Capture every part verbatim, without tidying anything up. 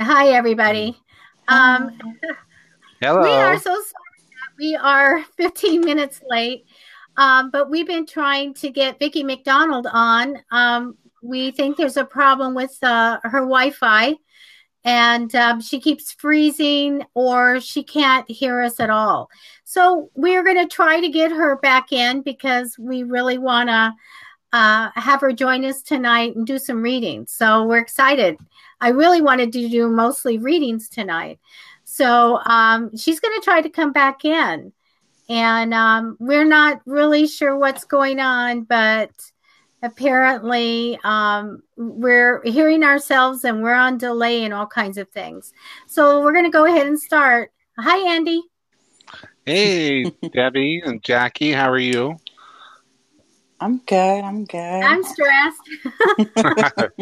Hi, everybody. Um, Hello. We are so sorry that we are fifteen minutes late, um, but we've been trying to get Vicki McDonald on. Um, we think there's a problem with uh, her Wi-Fi, and um, she keeps freezing or she can't hear us at all. So we're going to try to get her back in because we really want to uh, have her join us tonight and do some readings. So we're excited. I really wanted to do mostly readings tonight. So um, she's going to try to come back in. And um, we're not really sure what's going on, but apparently um, we're hearing ourselves and we're on delay and all kinds of things. So we're going to go ahead and start. Hi, Andy. Hey, Debbie and Jackie. How are you? I'm good. I'm good. I'm stressed.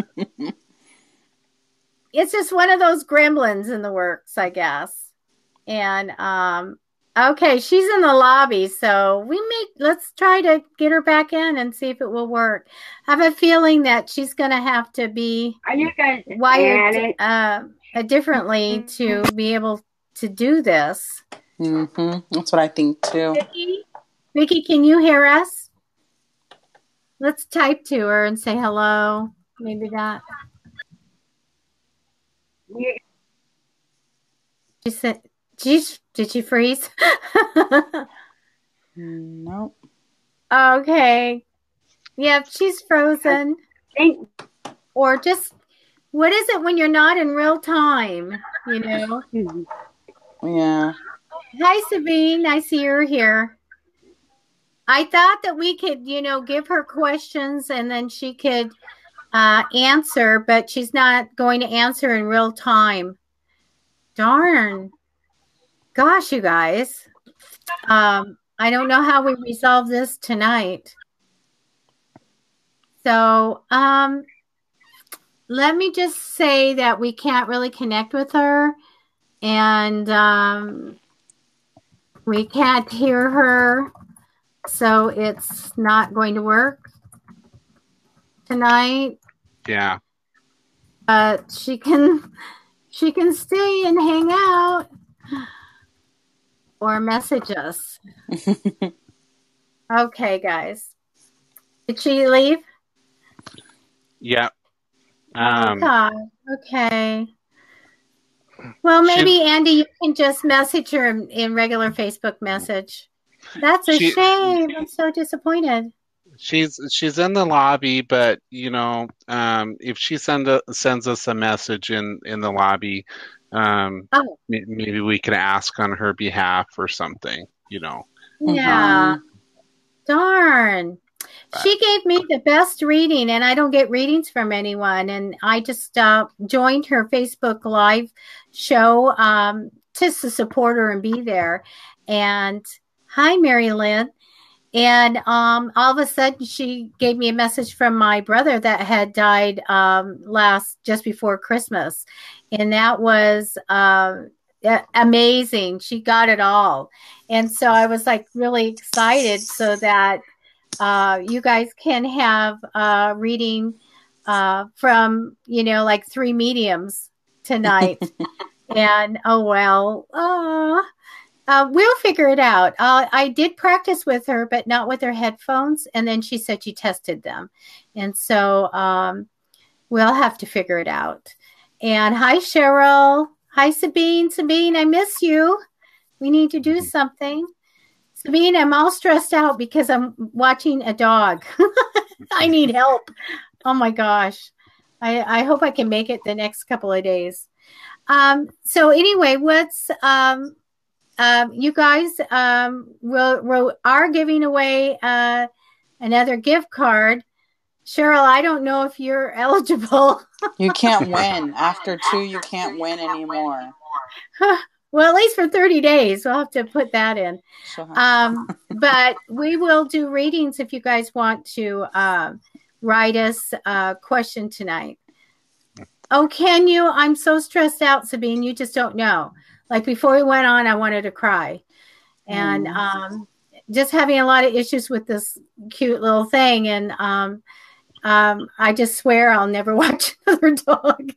It's just one of those gremlins in the works, I guess. And, um, okay, she's in the lobby, so we may, let's try to get her back in and see if it will work. I have a feeling that she's going to have to be Are you guys wired uh, differently to be able to do this. Mm-hmm. That's what I think, too. Vicki, Vicki, can you hear us? Let's type to her and say hello. Maybe that. She said, geez, did she freeze? Nope. Okay. Yeah, she's frozen. Or just, what is it when you're not in real time, you know? Yeah. Hi, Sabine. I see you're here. I thought that we could, you know, give her questions and then she could Uh, answer, but she's not going to answer in real time. Darn. Gosh, you guys. Um, I don't know how we resolve this tonight. So um, let me just say that we can't really connect with her, and um, we can't hear her, so it's not going to work tonight. Yeah. But she can she can stay and hang out or message us. Okay, guys. Did she leave? Yeah. Um, oh, okay. Well, maybe, she, Andy, you can just message her in, in regular Facebook message. That's a she, shame. I'm so disappointed. She's she's in the lobby, but you know, um, if she send a, sends us a message in, in the lobby, um, oh. maybe we can ask on her behalf or something, you know. Yeah, um, darn. But she gave me the best reading, and I don't get readings from anyone. And I just uh, joined her Facebook Live show um, just to support her and be there. And hi, Mary Lynn. And um, all of a sudden, she gave me a message from my brother that had died um, last, just before Christmas. And that was uh, amazing. She got it all. And so I was like really excited so that uh, you guys can have a reading uh, from, you know, like three mediums tonight. And oh, well, oh. Uh, Uh, we'll figure it out. Uh, I did practice with her, but not with her headphones. And then she said she tested them. And so um, we'll have to figure it out. And hi, Cheryl. Hi, Sabine. Sabine, I miss you. We need to do something. Sabine, I'm all stressed out because I'm watching a dog. I need help. Oh, my gosh. I, I hope I can make it the next couple of days. Um, so anyway, what's... Um, Um, you guys um, will, will, are giving away uh, another gift card. Cheryl, I don't know if you're eligible. You can't win. After two, you can't win anymore. Well, at least for thirty days. We'll have to put that in. Um, but we will do readings if you guys want to um, write us a question tonight. Oh, can you? I'm so stressed out, Sabine. You just don't know. Like before we went on, I wanted to cry. And um, just having a lot of issues with this cute little thing. And um, um, I just swear I'll never watch another dog.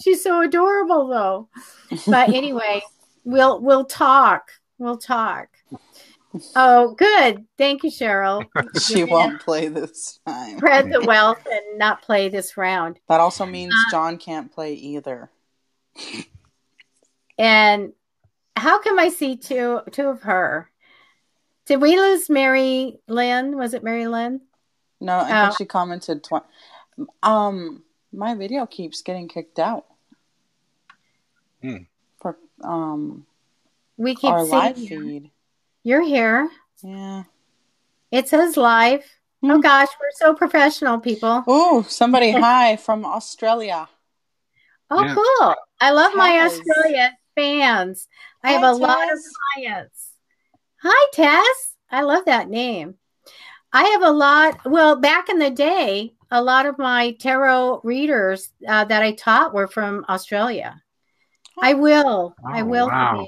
She's so adorable, though. But anyway, we'll we'll talk. We'll talk. Oh, good. Thank you, Cheryl. She won't play this time. Spread the wealth and not play this round. That also means um, John can't play either. And how come I see two two of her? Did we lose Mary Lynn? Was it Mary Lynn? No, I think oh. she commented twice. Um, my video keeps getting kicked out. Hmm. For um, we keep our live feed. You. You're here. Yeah. It says live. Mm. Oh gosh, we're so professional, people. Oh, somebody hi from Australia. Oh, yeah. Cool. I love Tess. My Australia fans. I hi, have a Tess. Lot of clients. Hi, Tess. I love that name. I have a lot. Well, back in the day, a lot of my tarot readers uh, that I taught were from Australia. I will. Oh, I will. Wow.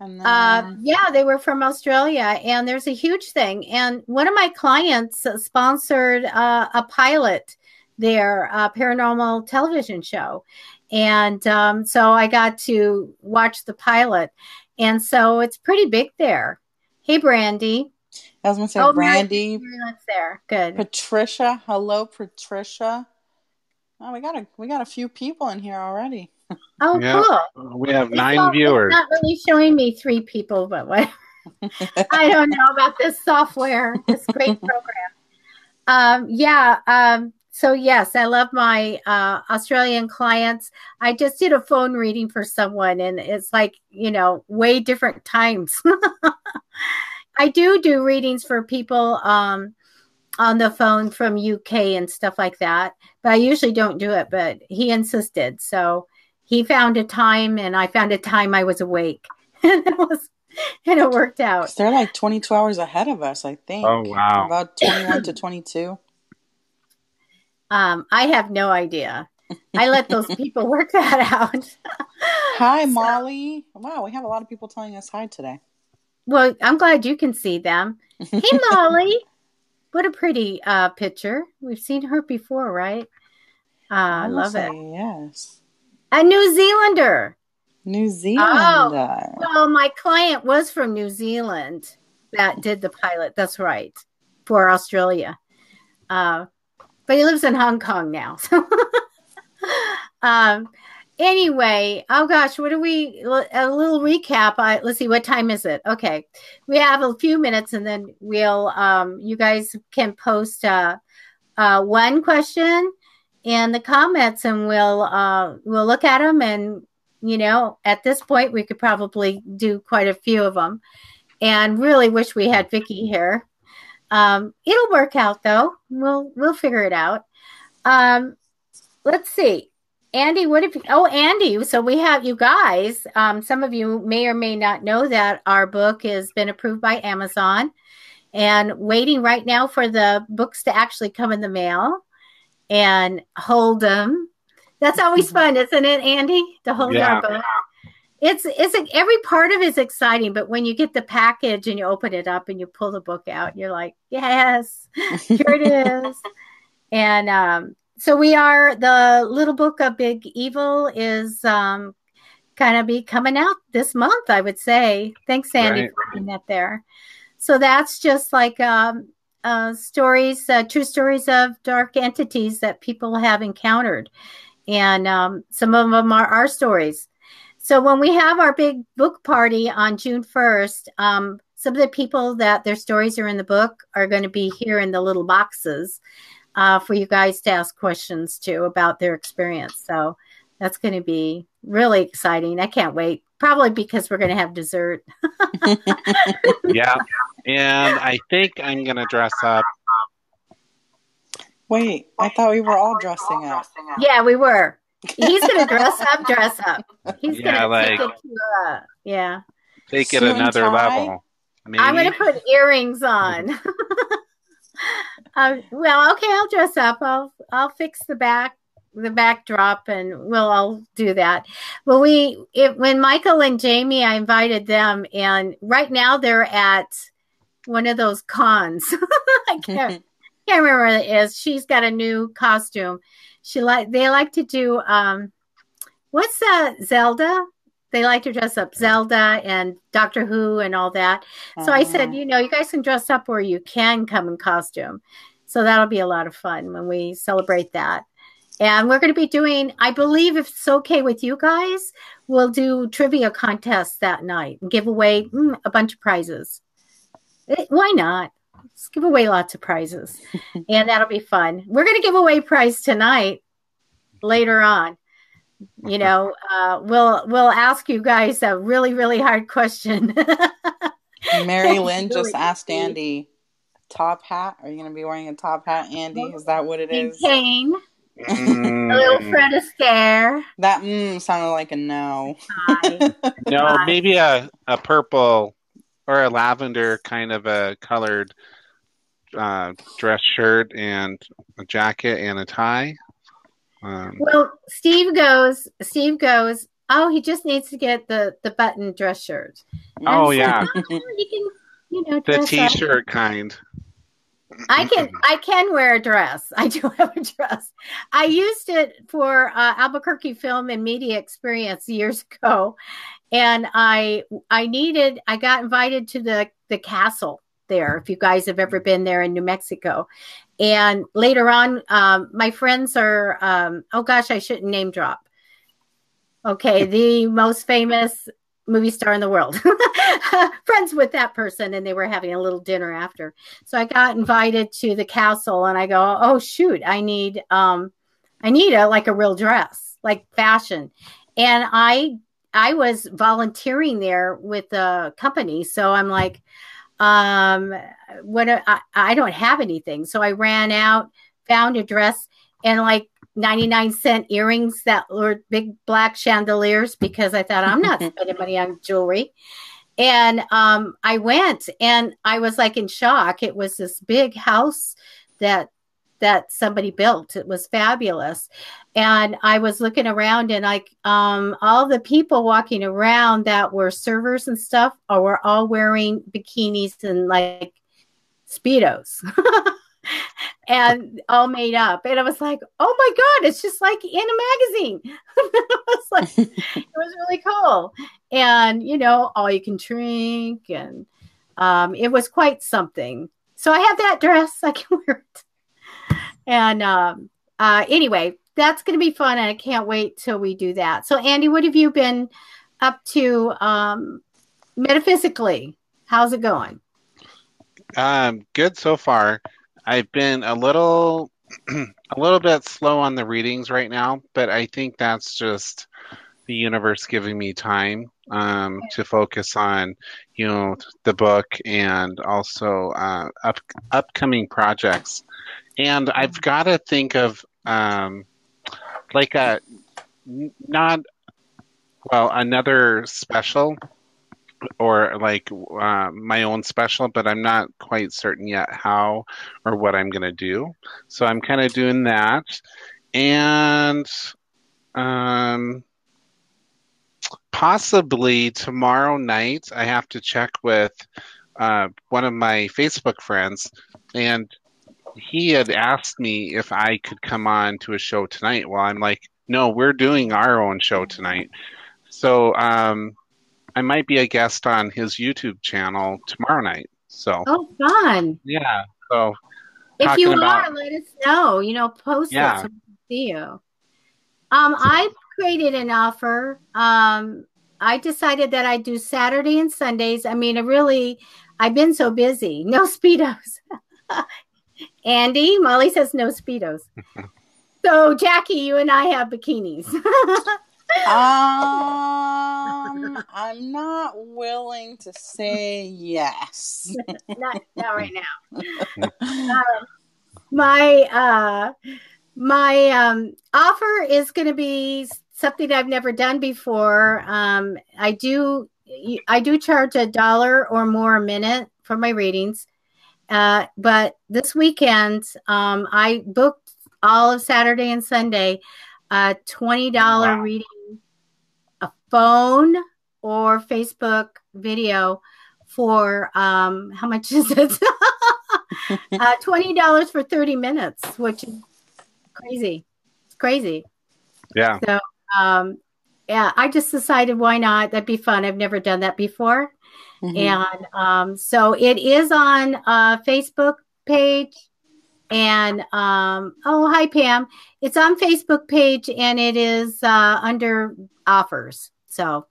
And then... uh, yeah, they were from Australia. And there's a huge thing. And one of my clients sponsored uh, a pilot there, a paranormal television show. And um, so I got to watch the pilot. And so it's pretty big there. Hey, Brandy. I was going to say oh, Brandy. That's there. Good. Patricia. Hello, Patricia. Oh, we got a we got a few people in here already. Oh, yeah. Cool. We have nine it's all, viewers. It's not really showing me three people, but what? I don't know about this software. This great program. Um, yeah. Um, so yes, I love my uh, Australian clients. I just did a phone reading for someone, and it's like you know, way different times. I do do readings for people um, on the phone from U K and stuff like that, but I usually don't do it, but he insisted. So he found a time and I found a time I was awake and it, was, and it worked out. They're like twenty-two hours ahead of us, I think. Oh, wow. About twenty-one to twenty-two. Um, I have no idea. I let those people work that out. Hi, so. Molly. Wow, we have a lot of people telling us hi today. Well, I'm glad you can see them. Hey, Molly. What a pretty uh, picture. We've seen her before, right? Uh, I love it. Yes. A New Zealander. New Zealander. Oh, well, my client was from New Zealand that did the pilot. That's right. For Australia. Uh, but he lives in Hong Kong now. um Anyway, oh gosh, what do we, a little recap. I, let's see, what time is it? Okay, we have a few minutes and then we'll, um, you guys can post uh, uh, one question in the comments and we'll uh, we'll look at them. And, you know, at this point, we could probably do quite a few of them. And really wish we had Vicki here. Um, it'll work out though. We'll, we'll figure it out. Um, let's see. Andy, what if, oh, Andy, so we have you guys, um, some of you may or may not know that our book has been approved by Amazon and waiting right now for the books to actually come in the mail and hold them. That's always fun, isn't it, Andy, to hold yeah. our book? It's, it's like every part of it is exciting, but when you get the package and you open it up and you pull the book out, you're like, yes, here it is. And, um, so we are, the Little Book of Big Evil is um, going to be coming out this month, I would say. Thanks, Andy, right. for putting that there. So that's just like um, uh, stories, uh, true stories of dark entities that people have encountered. And um, some of them are our stories. So when we have our big book party on June first, um, some of the people that their stories are in the book are going to be here in the little boxes. Uh, for you guys to ask questions to about their experience. So that's going to be really exciting. I can't wait. Probably because we're going to have dessert. Yeah. And I think I'm going to dress up. Wait, I thought we were all dressing up. Yeah, we were. He's going to dress up, dress up. He's yeah, going like, to take it to, uh, yeah. Take it another level. Maybe. I'm going to put earrings on. Uh, well, okay, I'll dress up. I'll I'll fix the back the backdrop, and we'll all do that. Well, we it, when Michael and Jamie, I invited them, and right now they're at one of those cons. I can't can't remember what it is. She's got a new costume. She like they like to do um, what's that, Zelda? They like to dress up Zelda and Doctor Who and all that. So uh, I said, you know, you guys can dress up where you can come in costume. So that'll be a lot of fun when we celebrate that. And we're going to be doing, I believe if it's okay with you guys, we'll do trivia contests that night and give away mm, a bunch of prizes. It, why not? Let's give away lots of prizes. And that'll be fun. We're going to give away a prize tonight later on. You know, uh, we'll we'll ask you guys a really, really hard question. Mary Lynn just asked Andy, top hat? Are you going to be wearing a top hat, Andy? Is that what it is? Cane. Mm. A little Fred Astaire. That mm, sounded like a no. No, maybe a, a purple or a lavender kind of a colored uh, dress shirt and a jacket and a tie. Um, well, Steve goes, Steve goes, oh, he just needs to get the, the button dress shirt. And oh, so, yeah. Oh, he can, you know, the T-shirt up. Kind. I can, I can wear a dress. I do have a dress. I used it for uh, Albuquerque Film and Media Experience years ago. And I, I needed, I got invited to the, the castle there, if you guys have ever been there in New Mexico. And later on, um, my friends are, um, oh gosh, I shouldn't name drop. Okay, the most famous movie star in the world. Friends with that person, and they were having a little dinner after. So I got invited to the castle, and I go, oh shoot, I need, um, I need a like a real dress, like fashion. And I, I was volunteering there with the company, so I'm like, um, what, I, I don't have anything. So I ran out, found a dress and like ninety-nine cent earrings that were big black chandeliers because I thought I'm not spending money on jewelry. And, um, I went and I was like in shock. It was this big house that, that somebody built. It was fabulous. And I was looking around and like, um, all the people walking around that were servers and stuff were all wearing bikinis and like Speedos and all made up. And I was like, oh my God, it's just like in a magazine. I was like, it was really cool. And you know, all you can drink and, um, it was quite something. So I have that dress. I can wear it. And, um, uh, anyway, that's going to be fun, and I can't wait till we do that. So, Andy, what have you been up to um, metaphysically? How's it going? Um, good so far. I've been a little, a little bit slow on the readings right now, but I think that's just the universe giving me time um, okay. to focus on, you know, the book and also uh, up, upcoming projects. And I've got to think of um. Like a not well another special or like uh, my own special, but I'm not quite certain yet how or what I'm gonna do. So I'm kind of doing that, and um, possibly tomorrow night I have to check with uh, one of my Facebook friends, and he had asked me if I could come on to a show tonight. Well, I'm like, no, we're doing our own show tonight. So um, I might be a guest on his YouTube channel tomorrow night. So oh, fun! Yeah. So if you about, are, let us know. You know, post yeah. it so we can see you. Um, I've created an offer. Um, I decided that I do Saturday and Sundays. I mean, I really, I've been so busy. No Speedos. Andy, Molly says no Speedos. So, Jackie, you and I have bikinis. um, I'm not willing to say yes. not, not right now. uh, my uh, my um, offer is going to be something I've never done before. Um, I do I do charge a dollar or more a minute for my readings. Uh, but this weekend, um, I booked all of Saturday and Sunday, a twenty dollar wow. reading, a phone or Facebook video for, um, how much is it? uh, twenty dollars for thirty minutes, which is crazy. It's crazy. Yeah. So, um, yeah, I just decided, why not? That'd be fun. I've never done that before. Mm-hmm. And um, so it is on a Facebook page. And, um, oh, hi, Pam. It's on Facebook page, and it is uh, under offers. So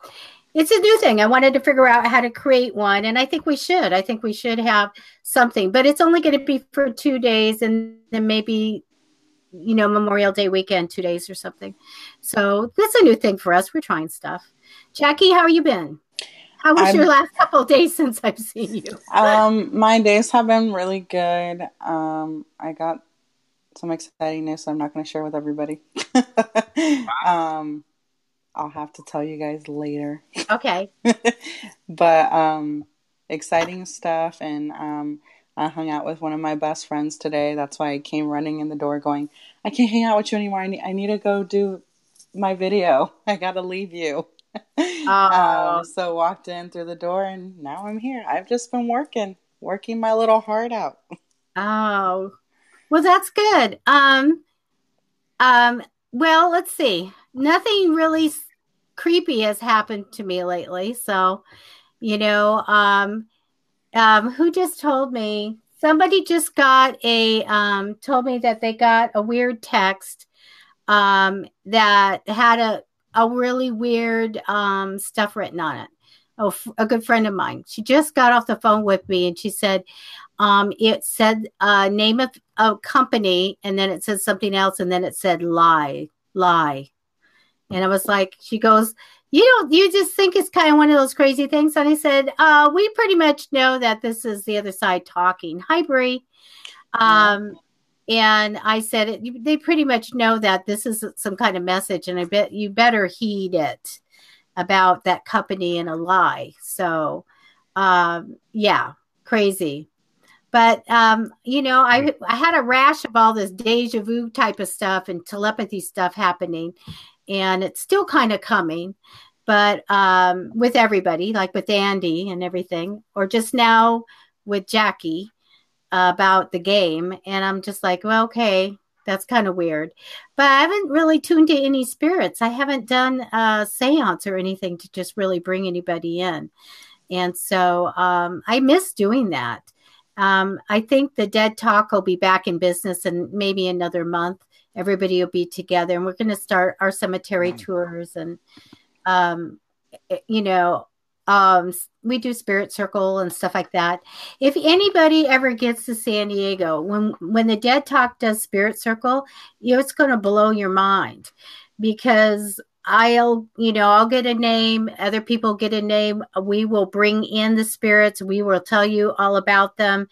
it's a new thing. I wanted to figure out how to create one, and I think we should. I think we should have something. But it's only going to be for two days and then maybe, you know, Memorial Day weekend, two days or something. So that's a new thing for us. We're trying stuff. Jackie, how have you been? How was I'm, your last couple of days since I've seen you? um, my days have been really good. Um, I got some exciting news, so I'm not going to share with everybody. um, I'll have to tell you guys later. Okay. But um, exciting stuff, and um, I hung out with one of my best friends today. That's why I came running in the door, going, "I can't hang out with you anymore. I need, I need to go do my video. I got to leave you." Uh, um, so walked in through the door, and now I'm here. I've just been working, working my little heart out. Oh, well, that's good. Um, um, well, let's see. Nothing really creepy has happened to me lately. So, you know, um, um, who just told me? Somebody just got a, um, told me that they got a weird text, um, that had a, a really weird um, stuff written on it. Oh, f- a good friend of mine. She just got off the phone with me, and she said, um, it said uh, name of a company, and then it said something else, and then it said lie, lie. And I was like, she goes, you don't, you just think it's kind of one of those crazy things. And I said, uh, we pretty much know that this is the other side talking. Hi, Bree. Um, yeah. And I said, it, they pretty much know that this is some kind of message, and I bet you better heed it about that company and a lie. So, um, yeah, crazy. But, um, you know, I, I had a rash of all this deja vu type of stuff and telepathy stuff happening, and it's still kind of coming, but um, with everybody, like with Andy and everything, or just now with Jackie about the game. And I'm just like, well, okay, that's kind of weird. But I haven't really tuned to any spirits. I haven't done a seance or anything to just really bring anybody in. And so um, I miss doing that. Um, I think the Dead Talk will be back in business in maybe another month. Everybody will be together, and we're going to start our cemetery tours. And, um, you know, Um, we do Spirit Circle and stuff like that. If anybody ever gets to San Diego, when, when the Dead Talk does Spirit Circle, you know, it's going to blow your mind, because I'll, you know, I'll get a name. Other people get a name. We will bring in the spirits. We will tell you all about them.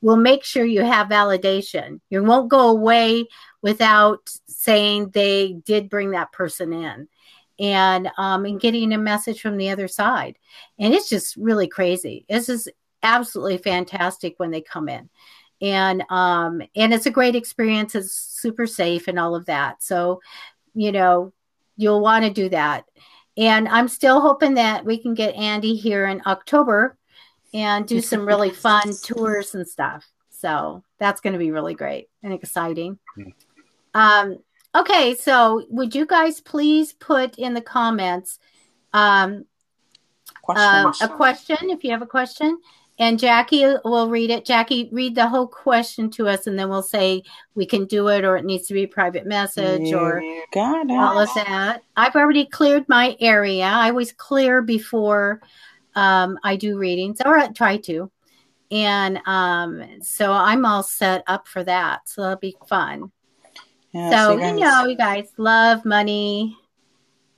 We'll make sure you have validation. You won't go away without saying they did bring that person in. And um, and getting a message from the other side. And it's just really crazy. This is absolutely fantastic when they come in. And um, and it's a great experience. It's super safe and all of that. So, you know, you'll want to do that. And I'm still hoping that we can get Andy here in October and do some really fun tours and stuff. So that's going to be really great and exciting. Um Okay, so would you guys please put in the comments um, question, um, question. a question, if you have a question, and Jackie will read it. Jackie, read the whole question to us, and then we'll say we can do it, or it needs to be a private message, you or all of that. I've already cleared my area. I always clear before um, I do readings, or I try to. And um, so I'm all set up for that, so that'll be fun. Yeah, so, so you know, you guys love money,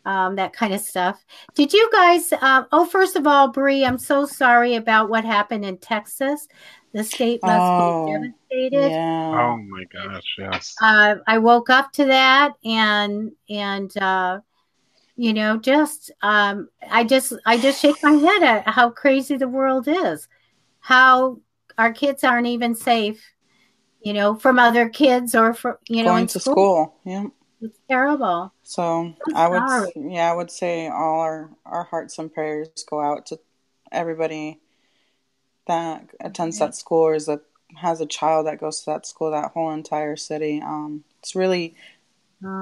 um, that kind of stuff. Did you guys, um, oh, first of all, Bree, I'm so sorry about what happened in Texas. The state must oh, be devastated. Yeah. Oh, my gosh, yes. Uh, I woke up to that, and, and uh, you know, just, um, I just, I just shake my head at how crazy the world is, how our kids aren't even safe. You know, from other kids or from, you know, going to school. Yeah. It's terrible. So I would, yeah, I would say all our, our hearts and prayers go out to everybody that attends that school, or is that has a child that goes to that school, that whole entire city. Um, it's really,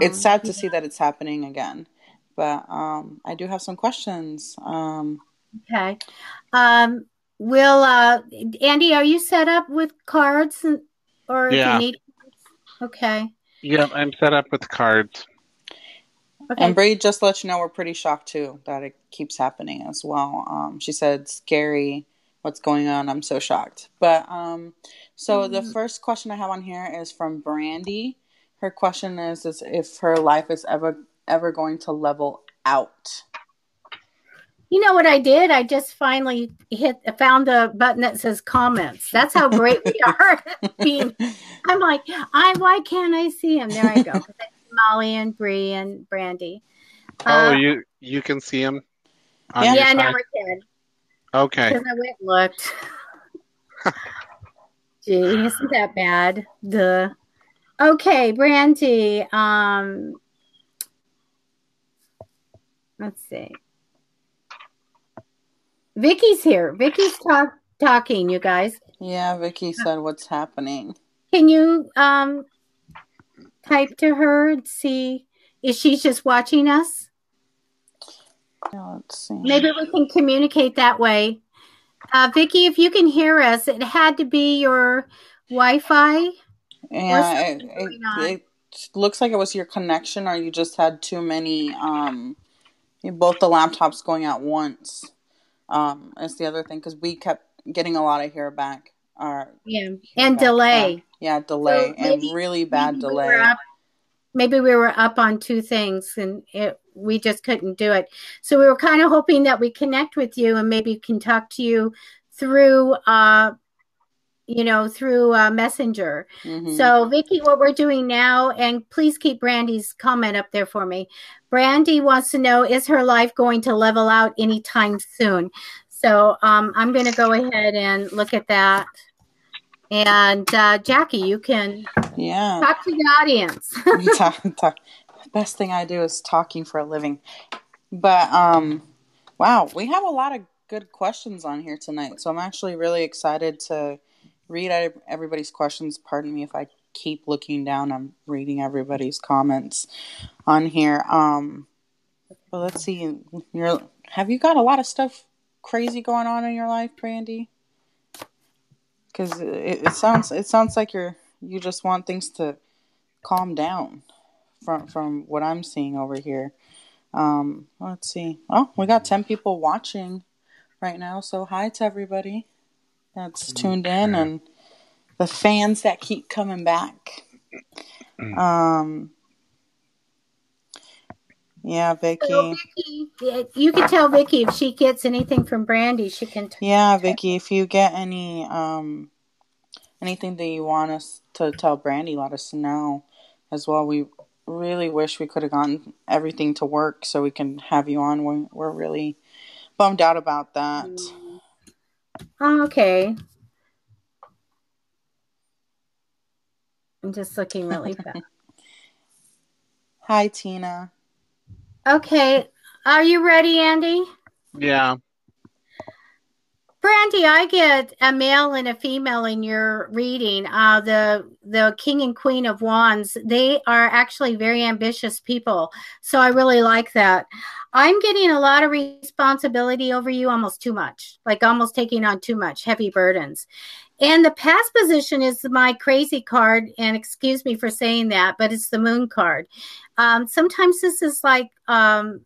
it's sad to see that it's happening again. but um, I do have some questions. Um, okay. Um, will uh, Andy, are you set up with cards and, or yeah. do you need cards? Okay. Yeah, I'm set up with cards. Okay. And Bree just let you know we're pretty shocked too that it keeps happening as well. Um, she said, "Scary, what's going on? I'm so shocked." But um, so mm-hmm. the first question I have on here is from Brandy. Her question is, is if her life is ever ever going to level out. You know what I did? I just finally hit found a button that says comments. That's how great we are. Being, I'm like, I why can't I see him? There I go. Molly and Bree and Brandy. Oh, um, you you can see him? Yeah, yeah I never did. Okay. Because I went and looked. Gee, isn't that bad? Duh. Okay, Brandy. Um, let's see. Vicky's here. Vicky's talk, talking, you guys. Yeah, Vicky said what's happening. Can you... um? Type to her and see if she's just watching us. Yeah, let's see. Maybe we can communicate that way. Uh, Vicki, if you can hear us, it had to be your Wi-Fi. Yeah, it, it, it looks like it was your connection, or you just had too many. Um, both the laptops going at once. Um, that's the other thing, because we kept getting a lot of hair back. Uh, yeah, and delay. Back. Yeah, delay so maybe, and really bad maybe delay. We up, maybe we were up on two things and it, we just couldn't do it. So we were kind of hoping that we connect with you and maybe can talk to you through, uh, you know, through uh, Messenger. Mm-hmm. So Vicki, what we're doing now, and please keep Brandy's comment up there for me. Brandy wants to know, is her life going to level out anytime soon? So um, I'm going to go ahead and look at that. And uh, Jackie, you can yeah. talk to the audience. talk, talk. The best thing I do is talking for a living. But, um, wow, we have a lot of good questions on here tonight. So I'm actually really excited to read everybody's questions. Pardon me if I keep looking down. I'm reading everybody's comments on here. Um, but let's see. You're, have you got a lot of stuff crazy going on in your life, Brandy? Because it, it sounds it sounds like you're you just want things to calm down from from what I'm seeing over here. Um, let's see. Oh, we got ten people watching right now. So hi to everybody that's tuned in and the fans that keep coming back. Um. Yeah, Vicky. So Vicky. You can tell Vicky if she gets anything from Brandy, she can. T- yeah, Vicky. If you get any um, anything that you want us to tell Brandy, let us know as well. We really wish we could have gotten everything to work so we can have you on. We're, we're really bummed out about that. Okay. I'm just looking really fast. Hi, Tina. Okay, are you ready, Andy? Yeah. Brandy, I get a male and a female in your reading. Uh, the the King and Queen of Wands, they are actually very ambitious people. So I really like that. I'm getting a lot of responsibility over you, almost too much, like almost taking on too much, heavy burdens. And the past position is my crazy card, and excuse me for saying that, but it's the moon card. Um, sometimes this is like um,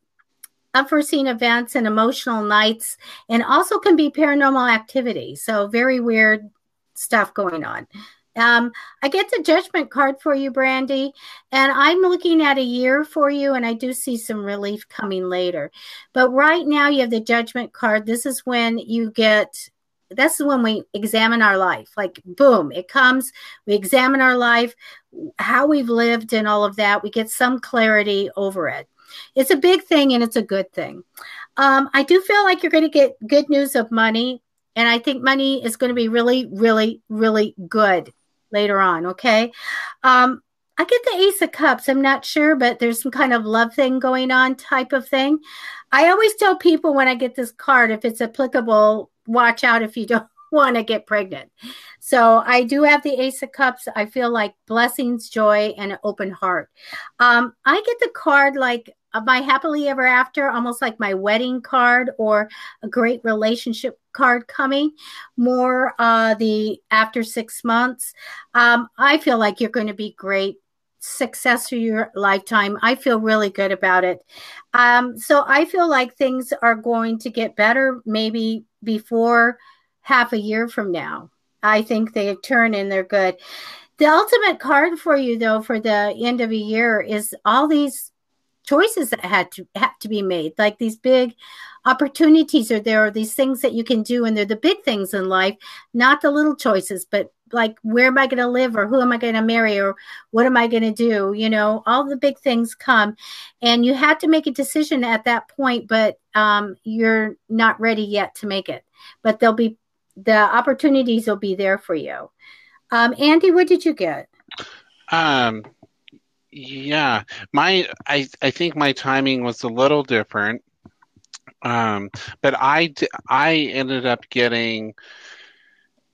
unforeseen events and emotional nights, and also can be paranormal activity. So very weird stuff going on. Um, I get the judgment card for you, Brandy, and I'm looking at a year for you, and I do see some relief coming later. But right now you have the judgment card. This is when you get... That's when we examine our life. Like, boom, it comes. We examine our life, how we've lived and all of that. We get some clarity over it. It's a big thing and it's a good thing. Um, I do feel like you're going to get good news of money. And I think money is going to be really, really, really good later on. Okay. Um, I get the Ace of Cups. I'm not sure, but there's some kind of love thing going on type of thing. I always tell people when I get this card, if it's applicable, watch out if you don't want to get pregnant. So I do have the Ace of Cups. I feel like blessings, joy, and an open heart. Um, I get the card like my happily ever after, almost like my wedding card or a great relationship card coming, more uh, the after six months. Um, I feel like you're going to be great. Success for your lifetime. I feel really good about it. Um, so I feel like things are going to get better maybe before half a year from now. I think they turn and they're good. The ultimate card for you though, for the end of a year is all these choices that had to have to be made. Like these big opportunities are there, are these things that you can do, and they're the big things in life, not the little choices, but like, where am I going to live, or who am I going to marry, or what am I going to do? You know, all the big things come and you have to make a decision at that point, but um, you're not ready yet to make it, but there'll be, the opportunities will be there for you. Um, Andy, what did you get? Um, yeah, my, I, I think my timing was a little different. Um, but I, I ended up getting,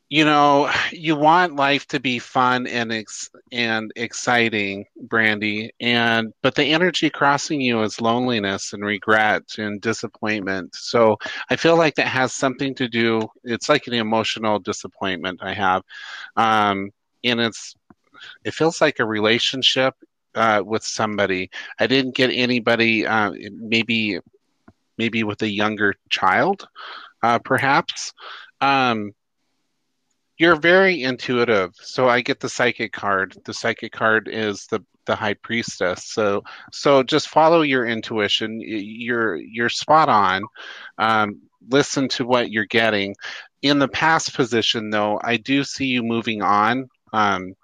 you know, you want life to be fun and ex- and exciting, Brandy, and but the energy crossing you is loneliness and regret and disappointment. So I feel like that has something to do. It's like an emotional disappointment I have, um, and it's it feels like a relationship uh, with somebody. I didn't get anybody. Uh, maybe maybe with a younger child, uh, perhaps. Um, You're very intuitive, so I get the psychic card. The psychic card is the, the high priestess. So so just follow your intuition. You're you're spot on. Um, listen to what you're getting. In the past position, though, I do see you moving on. Um,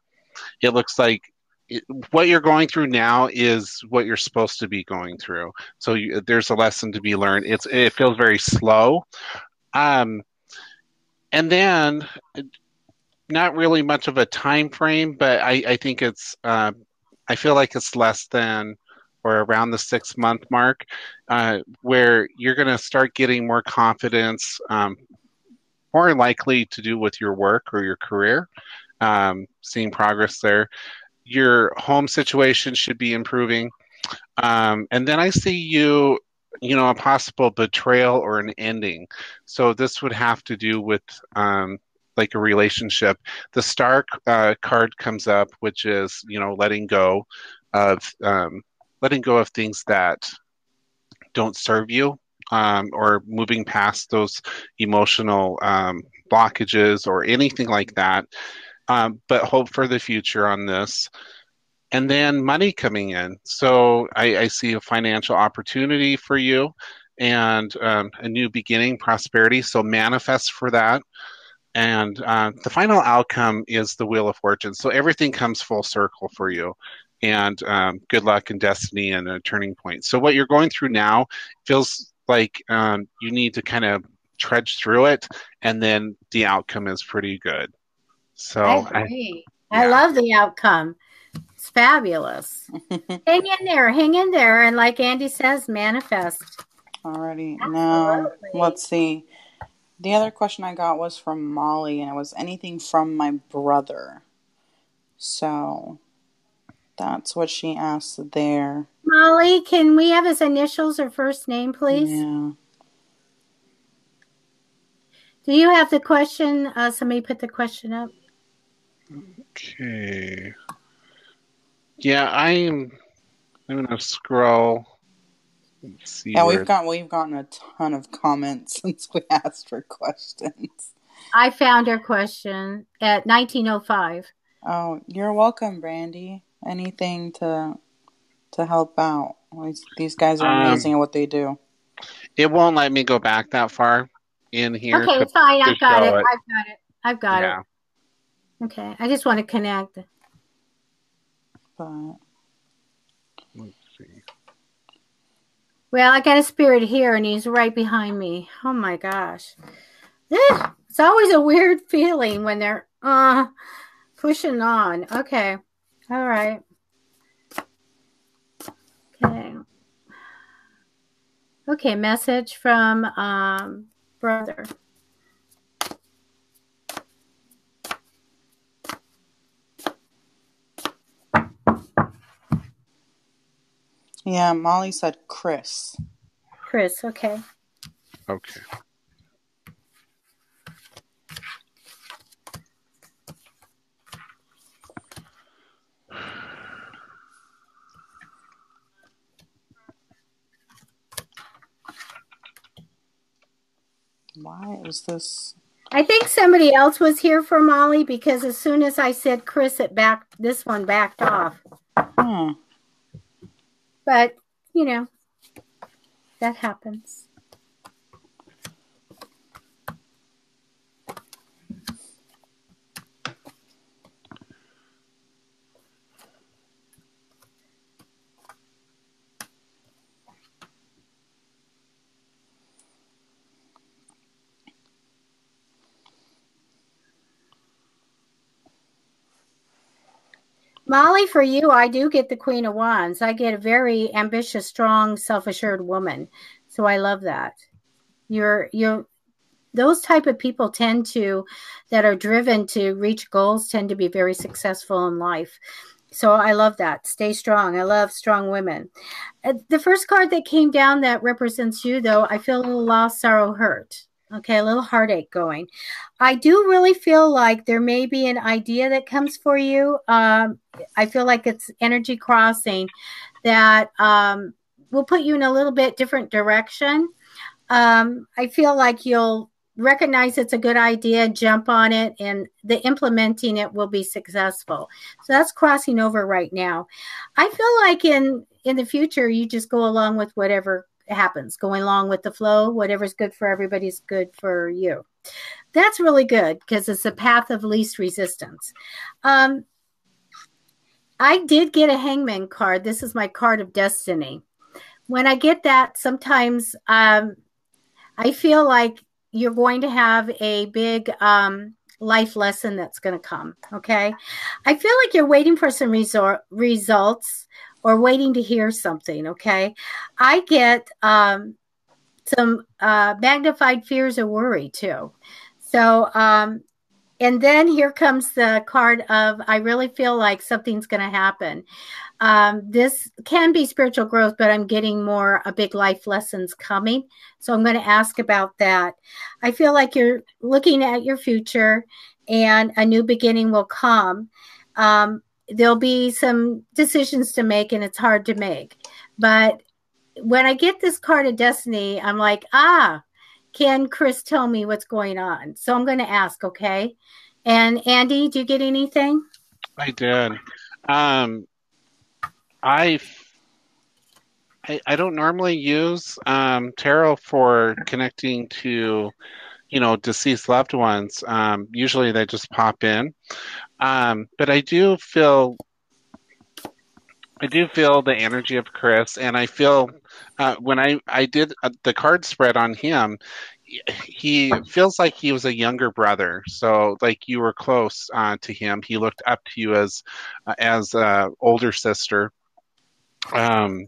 it looks like it, what you're going through now is what you're supposed to be going through. So you, there's a lesson to be learned. It's it feels very slow. Um, and then. Not really much of a time frame, but I, I think it's, uh, I feel like it's less than or around the six month mark uh, where you're going to start getting more confidence, um, more likely to do with your work or your career, um, seeing progress there. Your home situation should be improving. Um, and then I see you, you know, a possible betrayal or an ending. So this would have to do with, um, like a relationship. The star uh, card comes up, which is, you know, letting go of um, letting go of things that don't serve you, um, or moving past those emotional um, blockages or anything like that. Um, but hope for the future on this. And then money coming in. So I, I see a financial opportunity for you and um, a new beginning, prosperity. So manifest for that. And uh, the final outcome is the Wheel of Fortune. So everything comes full circle for you. And um, good luck and destiny and a turning point. So what you're going through now feels like um, you need to kind of trudge through it. And then the outcome is pretty good. So I agree. I, yeah. I love the outcome. It's fabulous. Hang in there. Hang in there. And like Andy says, manifest. Alrighty. Now, let's see. The other question I got was from Molly, and it was anything from my brother. So that's what she asked there. Molly, can we have his initials or first name, please? Yeah. Do you have the question? Uh, somebody put the question up. Okay. Yeah, I'm. I'm gonna scroll. See yeah, we've got we've gotten a ton of comments since we asked for questions. I found her question at nineteen oh five. Oh, you're welcome, Brandy. Anything to to help out? These guys are amazing um, at what they do. It won't let me go back that far in here. Okay, to, fine. I've got it. it. I've got it. I've got yeah. it. Okay, I just want to connect. But. Well, I got a spirit here, and he's right behind me. Oh, my gosh. It's always a weird feeling when they're uh, pushing on. Okay. All right. Okay. Okay, message from um, brother. Yeah, Molly said Chris. Chris, okay. Okay. Why is this? I think somebody else was here for Molly, because as soon as I said Chris, it back this one backed off. Hmm. But you know, that happens. Molly, for you, I do get the Queen of Wands. I get a very ambitious, strong, self-assured woman. So I love that. You're, you're, those type of people tend to, that are driven to reach goals, tend to be very successful in life. So I love that. Stay strong. I love strong women. The first card that came down that represents you, though, I feel a little loss, sorrow, hurt. Okay, a little heartache going. I do really feel like there may be an idea that comes for you. Um, I feel like it's energy crossing that um, will put you in a little bit different direction. Um, I feel like you'll recognize it's a good idea, jump on it, and the implementing it will be successful. So that's crossing over right now. I feel like in, in the future, you just go along with whatever happens, going along with the flow. Whatever's good for everybody's good for you. That's really good, because it's a path of least resistance. Um, I did get a Hangman card. This is my card of destiny. When I get that, sometimes um, I feel like you're going to have a big um, life lesson that's going to come. Okay. I feel like you're waiting for some resor- results or waiting to hear something, okay? I get um, some uh, magnified fears or worry, too. So, um, and then here comes the card of, I really feel like something's going to happen. Um, this can be spiritual growth, but I'm getting more a big life lessons coming. So I'm going to ask about that. I feel like you're looking at your future and a new beginning will come. Um, There'll be some decisions to make, and it's hard to make. But when I get this card of destiny, I'm like, ah, can Chris tell me what's going on? So I'm going to ask, okay? And Andy, do you get anything? I did. Um, I, I don't normally use um, tarot for connecting to, you know, deceased loved ones. Um, usually they just pop in. Um, but I do feel, I do feel the energy of Chris, and I feel uh, when I, I did uh, the card spread on him, he feels like he was a younger brother. So like you were close uh, to him. He looked up to you as, uh, as a older sister. Um,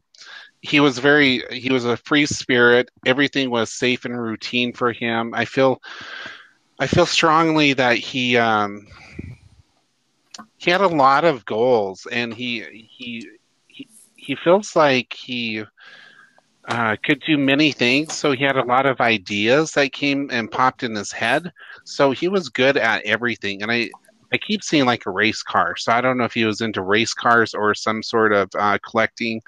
He was very, he was a free spirit. Everything was safe and routine for him. I feel, I feel strongly that he, um, he had a lot of goals, and he, he, he, he feels like he uh, could do many things. So he had a lot of ideas that came and popped in his head. So he was good at everything. And I, I keep seeing like a race car. So I don't know if he was into race cars or some sort of uh, collecting.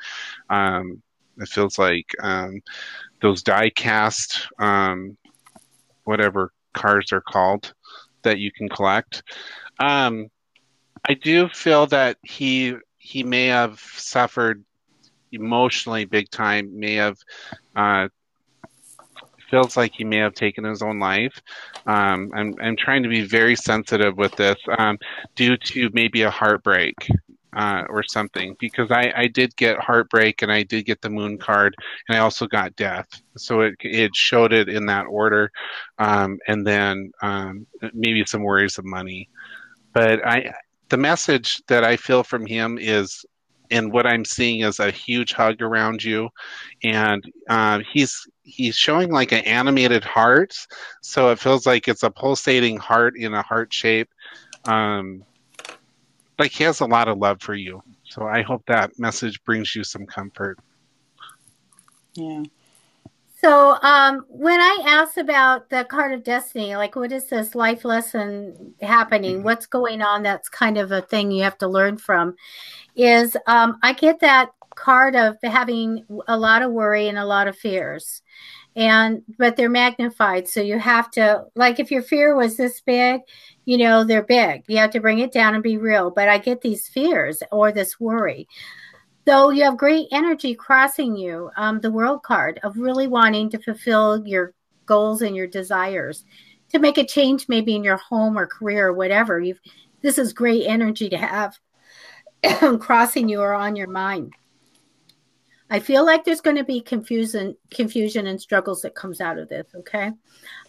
Um, it feels like um, those die cast, um, whatever cars are called, that you can collect. Um, I do feel that he, he may have suffered emotionally big time, may have, uh, feels like he may have taken his own life. Um, I'm, I'm trying to be very sensitive with this um, due to maybe a heartbreak uh, or something, because I, I did get heartbreak, and I did get the moon card, and I also got death. So it, it showed it in that order. Um, and then um, maybe some worries of money. But I, the message that I feel from him is, and what I'm seeing is a huge hug around you, and uh, he's he's showing like an animated heart, so it feels like it's a pulsating heart in a heart shape. Um, like he has a lot of love for you, so I hope that message brings you some comfort. Yeah. So um, when I asked about the card of destiny, like what is this life lesson happening? Mm-hmm. What's going on? That's kind of a thing you have to learn from is um, I get that card of having a lot of worry and a lot of fears. And but they're magnified. So you have to, like if your fear was this big, you know, they're big. You have to bring it down and be real. But I get these fears or this worry. Though you have great energy crossing you, um, the world card of really wanting to fulfill your goals and your desires, to make a change maybe in your home or career or whatever. You've, this is great energy to have crossing you or on your mind. I feel like there's going to be confusion, confusion and struggles that comes out of this, okay?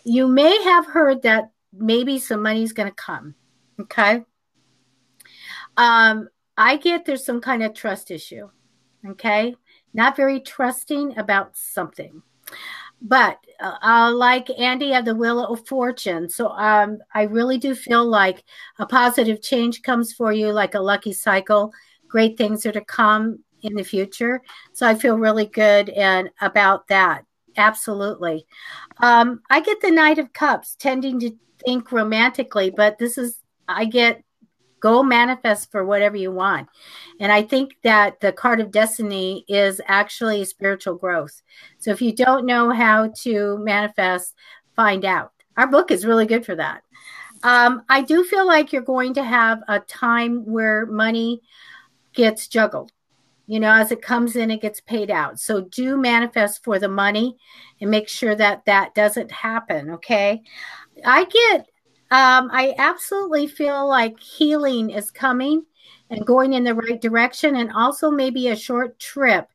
You may have heard that maybe some money's going to come, okay? Um, I get there's some kind of trust issue, okay? Not very trusting about something. But uh, uh, like Andy of the Wheel of Fortune, so um, I really do feel like a positive change comes for you, like a lucky cycle. Great things are to come in the future. So I feel really good and about that. Absolutely. Um, I get the Knight of Cups, tending to think romantically, but this is, I get go manifest for whatever you want. And I think that the card of destiny is actually spiritual growth. So if you don't know how to manifest, find out. Our book is really good for that. Um, I do feel like you're going to have a time where money gets juggled. You know, as it comes in, it gets paid out. So do manifest for the money and make sure that that doesn't happen, okay? I get, um, I absolutely feel like healing is coming and going in the right direction, and also maybe a short trip.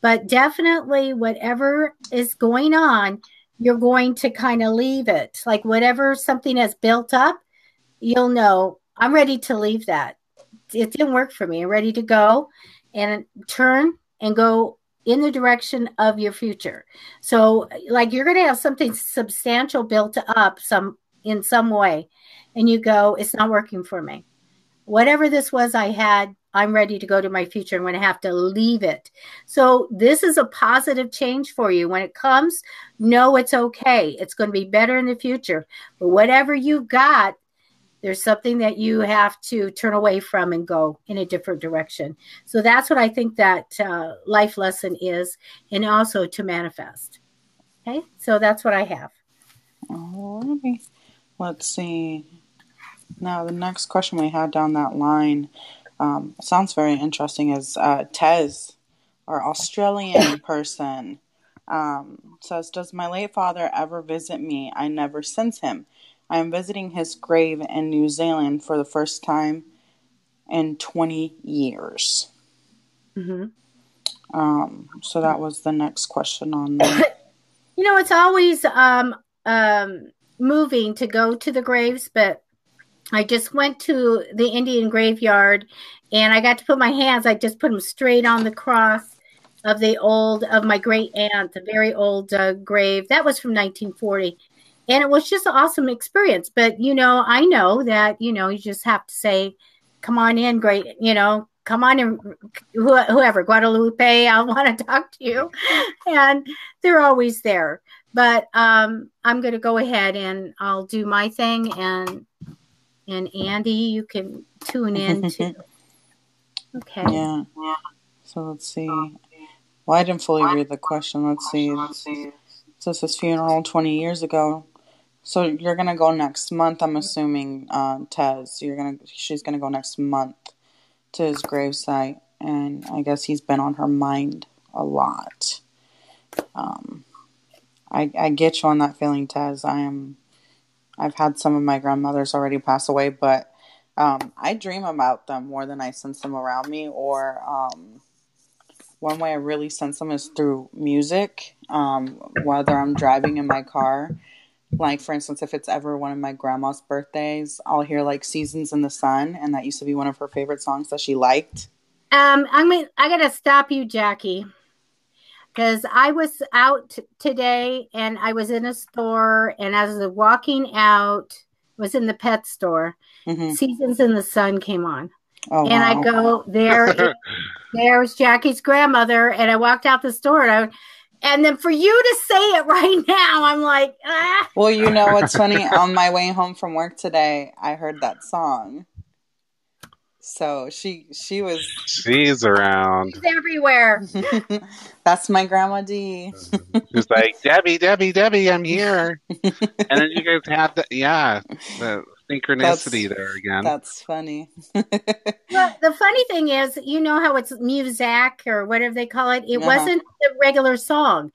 But definitely whatever is going on, you're going to kind of leave it. Like whatever something has built up, you'll know, I'm ready to leave that. It didn't work for me. I'm ready to go. And turn and go in the direction of your future. So like you're going to have something substantial built up some in some way. And you go, it's not working for me. Whatever this was I had, I'm ready to go to my future. I'm going to have to leave it. So this is a positive change for you. When it comes, no, it's okay. It's going to be better in the future. But whatever you got, there's something that you have to turn away from and go in a different direction. So that's what I think that uh, life lesson is, and also to manifest. Okay, so that's what I have. Alrighty. Let's see. Now, the next question we had down that line um, sounds very interesting is uh, Tess, our Australian person, um, says, does my late father ever visit me? I never sense him. I am visiting his grave in New Zealand for the first time in twenty years. Mm-hmm. Um, so that was the next question on that. You know, it's always um, um, moving to go to the graves, but I just went to the Indian graveyard and I got to put my hands, I just put them straight on the cross of the old, of my great aunt, the very old uh, grave. That was from nineteen forty. And it was just an awesome experience. But, you know, I know that, you know, you just have to say, come on in, great, you know, come on in, wh- whoever, Guadalupe, I want to talk to you. And they're always there. But um, I'm going to go ahead and I'll do my thing. And, and Andy, you can tune in too. Okay. Yeah. So let's see. Well, I didn't fully read the question. Let's see. So this is funeral twenty years ago. So you're gonna go next month, I'm assuming, uh, Tez. You're gonna, she's gonna go next month to his gravesite, and I guess he's been on her mind a lot. Um, I, I get you on that feeling, Tez. I am. I've had some of my grandmothers already pass away, but um, I dream about them more than I sense them around me. Or um, one way I really sense them is through music. Um, whether I'm driving in my car. Like, for instance, if it's ever one of my grandma's birthdays, I'll hear, like, Seasons in the Sun, and that used to be one of her favorite songs that she liked. Um, I'm gonna, I gotta stop you, Jackie, because I was out t- today, and I was in a store, and as I was walking out, was in the pet store, mm-hmm. Seasons in the Sun came on. Oh, and wow. I go, there, there's Jackie's grandmother, and I walked out the store, and I And then for you to say it right now, I'm like, ah. Well, you know what's funny? On my way home from work today, I heard that song. So she she was. She's around. She's everywhere. That's my Grandma D. She's like, Debbie, Debbie, Debbie, I'm here. And then you guys have the, yeah, the synchronicity that's, there again. That's funny. Well, the funny thing is, you know how it's Muzak or whatever they call it? It uh-huh. wasn't the regular song.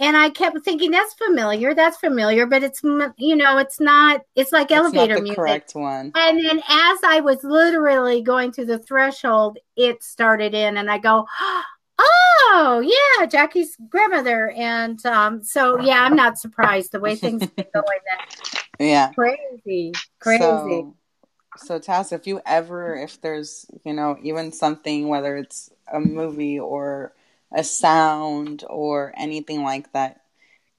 And I kept thinking, that's familiar, that's familiar, but it's, you know, it's not, it's like elevator music. It's not the correct one. And then as I was literally going through the threshold, it started in, and I go, oh, yeah, Jackie's grandmother. And um, so, yeah, I'm not surprised the way things have been going. That's yeah. Crazy, crazy. So, so, Tess, if you ever, if there's, you know, even something, whether it's a movie or a sound or anything like that,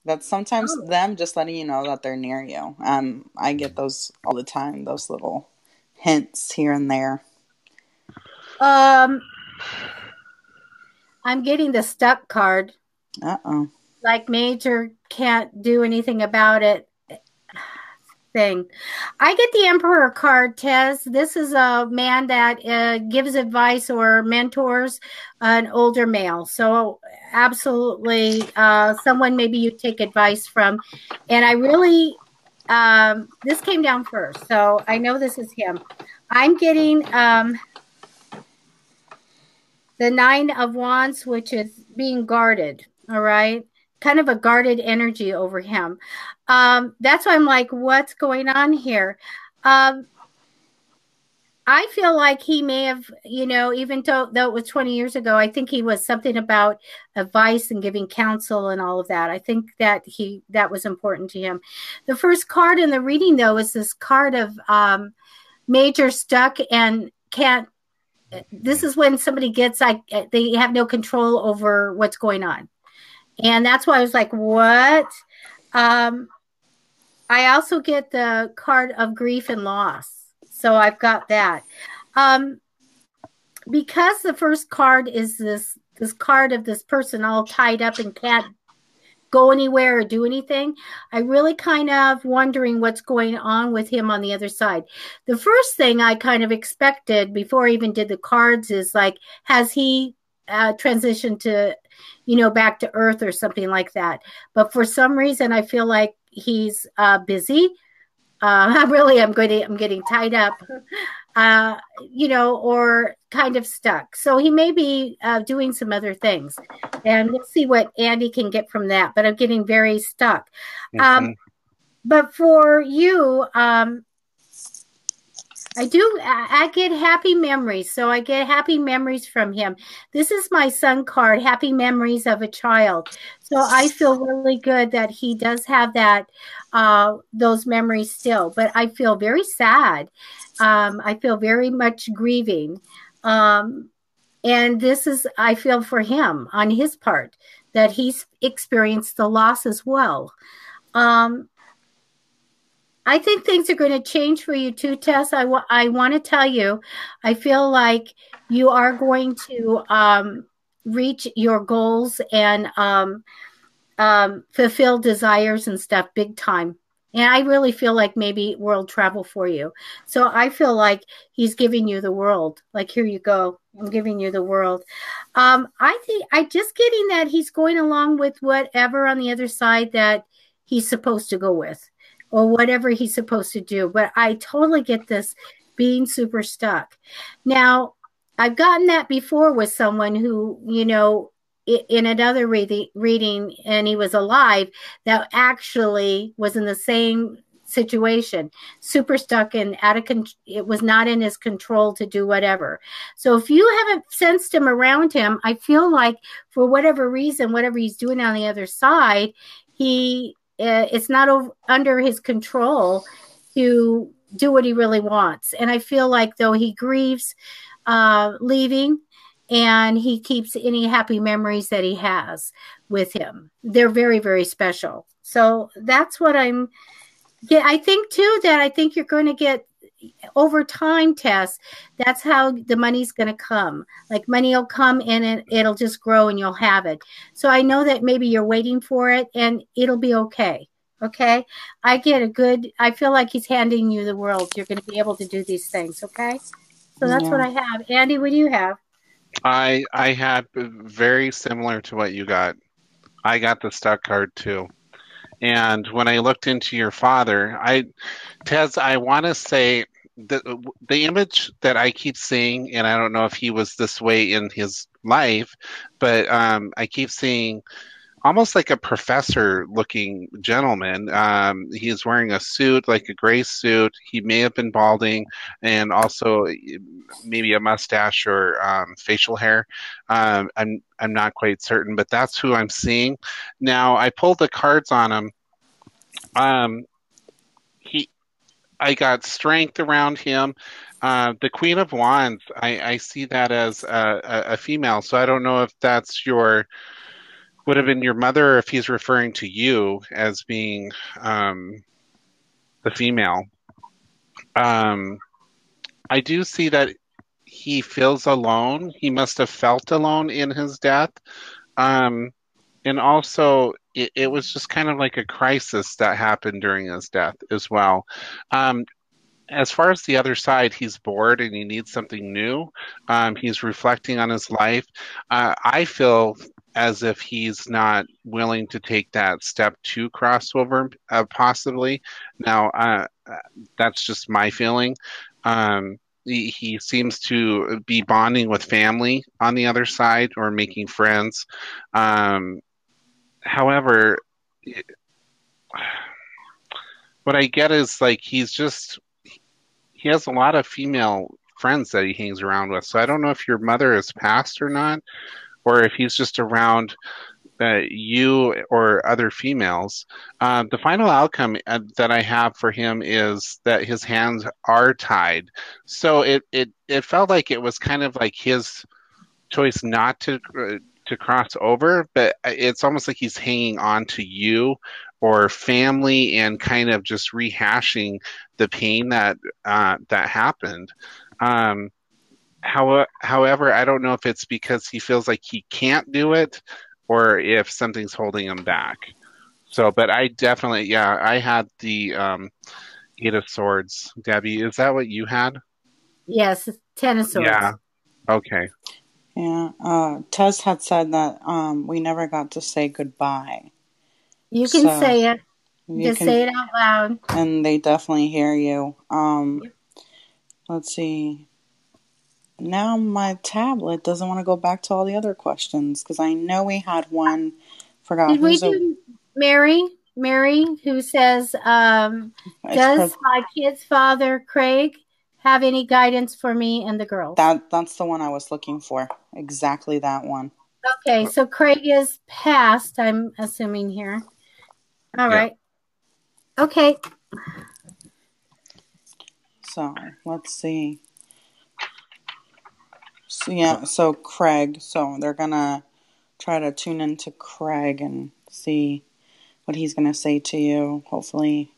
that's sometimes oh. them just letting you know that they're near you. Um, I get those all the time, those little hints here and there. Um, I'm getting the stuck card. Uh-oh. Like major can't do anything about it thing. I get the Emperor card, Tess. This is a man that uh, gives advice or mentors an older male. So absolutely uh, someone maybe you take advice from. And I really, um, this came down first. So I know this is him. I'm getting um, the Nine of Wands, which is being guarded. All right. Kind of a guarded energy over him. Um, that's why I'm like, what's going on here? Um, I feel like he may have, you know, even though, though it was twenty years ago, I think he was something about advice and giving counsel and all of that. I think that he that was important to him. The first card in the reading, though, is this card of um, major stuck and can't. This is when somebody gets like they have no control over what's going on. And that's why I was like, what? Um, I also get the card of grief and loss. So I've got that. Um, because the first card is this, this card of this person all tied up and can't go anywhere or do anything, I really kind of wondering what's going on with him on the other side. The first thing I kind of expected before I even did the cards is like, has he uh, transitioned to, you know, back to earth or something like that. But for some reason, I feel like he's uh, busy. Uh, I really am going to, I'm getting tied up, uh, you know, or kind of stuck. So he may be uh, doing some other things. And we'll see what Andy can get from that. But I'm getting very stuck. Mm-hmm. Um, but for you, um, I do. I get happy memories. So I get happy memories from him. This is my sun card, happy memories of a child. So I feel really good that he does have that, uh, those memories still. But I feel very sad. Um, I feel very much grieving. Um, and this is, I feel for him on his part, that he's experienced the loss as well. Um I think things are going to change for you too, Tess. I, wa- I want to tell you, I feel like you are going to um, reach your goals and um, um, fulfill desires and stuff big time. And I really feel like maybe world travel for you. So I feel like he's giving you the world. Like, here you go. I'm giving you the world. Um, I think I just getting that he's going along with whatever on the other side that he's supposed to go with, or whatever he's supposed to do. But I totally get this being super stuck. Now, I've gotten that before with someone who, you know, in another reading, reading and he was alive, that actually was in the same situation, super stuck and out of control. It was not in his control to do whatever. So if you haven't sensed him around him, I feel like for whatever reason, whatever he's doing on the other side, he... it's not over, under his control to do what he really wants. And I feel like though he grieves uh, leaving, and he keeps any happy memories that he has with him. They're very, very special. So that's what I'm, yeah, I think too, that I think you're going to get, over time, Tess, that's how the money's going to come. Like money will come and it, it'll just grow and you'll have it. So I know that maybe you're waiting for it and it'll be okay. Okay. I get a good, I feel like he's handing you the world. You're going to be able to do these things. Okay. So that's yeah. what I have. Andy, what do you have? I, I had very similar to what you got. I got the stuck card too. And when I looked into your father, I, Tess, I want to say the, the image that I keep seeing, and I don't know if he was this way in his life, but um, I keep seeing almost like a professor-looking gentleman. Um, he's wearing a suit, like a gray suit. He may have been balding, and also maybe a mustache or um, facial hair. Um, I'm I'm not quite certain, but that's who I'm seeing. Now I pulled the cards on him. Um, he, I got strength around him. Uh, the Queen of Wands. I, I see that as a, a, a female. So I don't know if that's your. Would have been your mother, or if he's referring to you as being um, the female. Um, I do see that he feels alone. He must have felt alone in his death. Um, and also, it, it was just kind of like a crisis that happened during his death as well. Um, As far as the other side, he's bored and he needs something new. Um, he's reflecting on his life. Uh, I feel as if he's not willing to take that step to crossover, uh, possibly. Now, uh, that's just my feeling. Um, he, he seems to be bonding with family on the other side or making friends. Um, however, it, what I get is like he's just... He has a lot of female friends that he hangs around with. So I don't know if your mother is passed or not, or if he's just around uh, you or other females. Uh, the final outcome uh, that I have for him is that his hands are tied. So it, it, it felt like it was kind of like his choice not to, uh, to cross over, but it's almost like he's hanging on to you or family and kind of just rehashing the pain that uh, that happened. Um, how, however, I don't know if it's because he feels like he can't do it or if something's holding him back. So, but I definitely, yeah, I had the um, Eight of Swords. Debbie, is that what you had? Yes, Ten of Swords. Yeah, okay. Yeah, uh, Tess had said that um, we never got to say goodbye. You can so, say it. You just can, say it out loud. And they definitely hear you. Um, let's see. Now my tablet doesn't want to go back to all the other questions because I know we had one. Forgot. Did we do a, Mary? Mary, who says, um, does my kid's father, Craig, have any guidance for me and the girls? That, that's the one I was looking for. Exactly that one. Okay, so Craig is passed, I'm assuming here. All yeah. right. Okay. So let's see. So, yeah, so Craig. So they're going to try to tune into Craig and see what he's going to say to you. Hopefully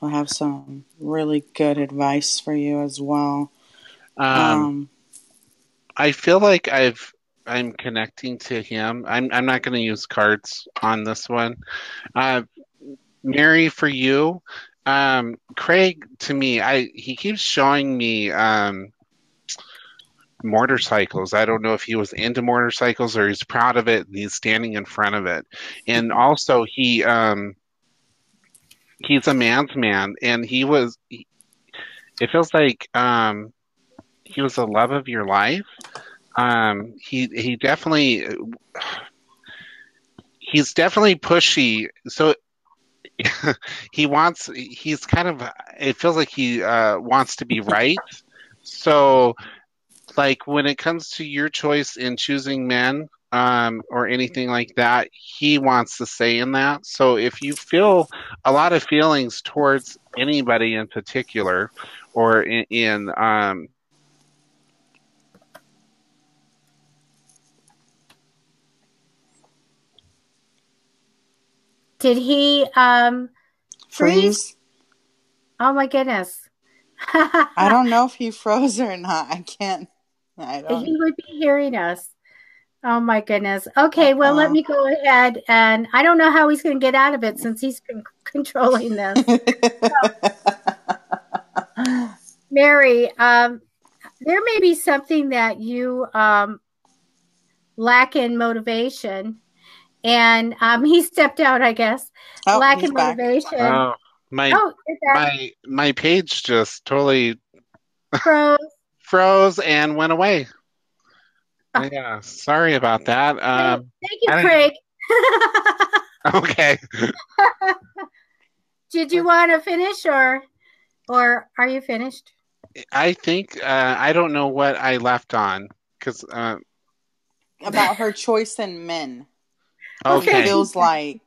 he'll have some really good advice for you as well. Um, um, I feel like I've... I'm connecting to him. I'm, I'm not going to use cards on this one. Uh, Mary, for you, um, Craig, to me, I he keeps showing me um, motorcycles. I don't know if he was into motorcycles or he's proud of it and he's standing in front of it. And also, he um, he's a man's man, and he was. He, it feels like um, he was the love of your life. Um, he, he definitely, he's definitely pushy. So he wants, he's kind of, it feels like he, uh, wants to be right. So like when it comes to your choice in choosing men, um, or anything like that, he wants to say in that. So if you feel a lot of feelings towards anybody in particular, or in, in um, Did he um, freeze? freeze? Oh, my goodness. I don't know if he froze or not. I can't. I don't. He would be hearing us. Oh, my goodness. Okay, well, uh-huh. Let me go ahead. And I don't know how he's going to get out of it since he's been controlling this. So, Mary, um, there may be something that you um, lack in motivation. And um, he stepped out, I guess. Oh, lack in back. Motivation. Oh, my, oh, my, my page just totally froze. froze and went away. Yeah, sorry about that. Um, Thank you, Craig. Okay. Did you want to finish, or or are you finished? I think uh, I don't know what I left on because uh... about her choice in men. Okay, it feels like.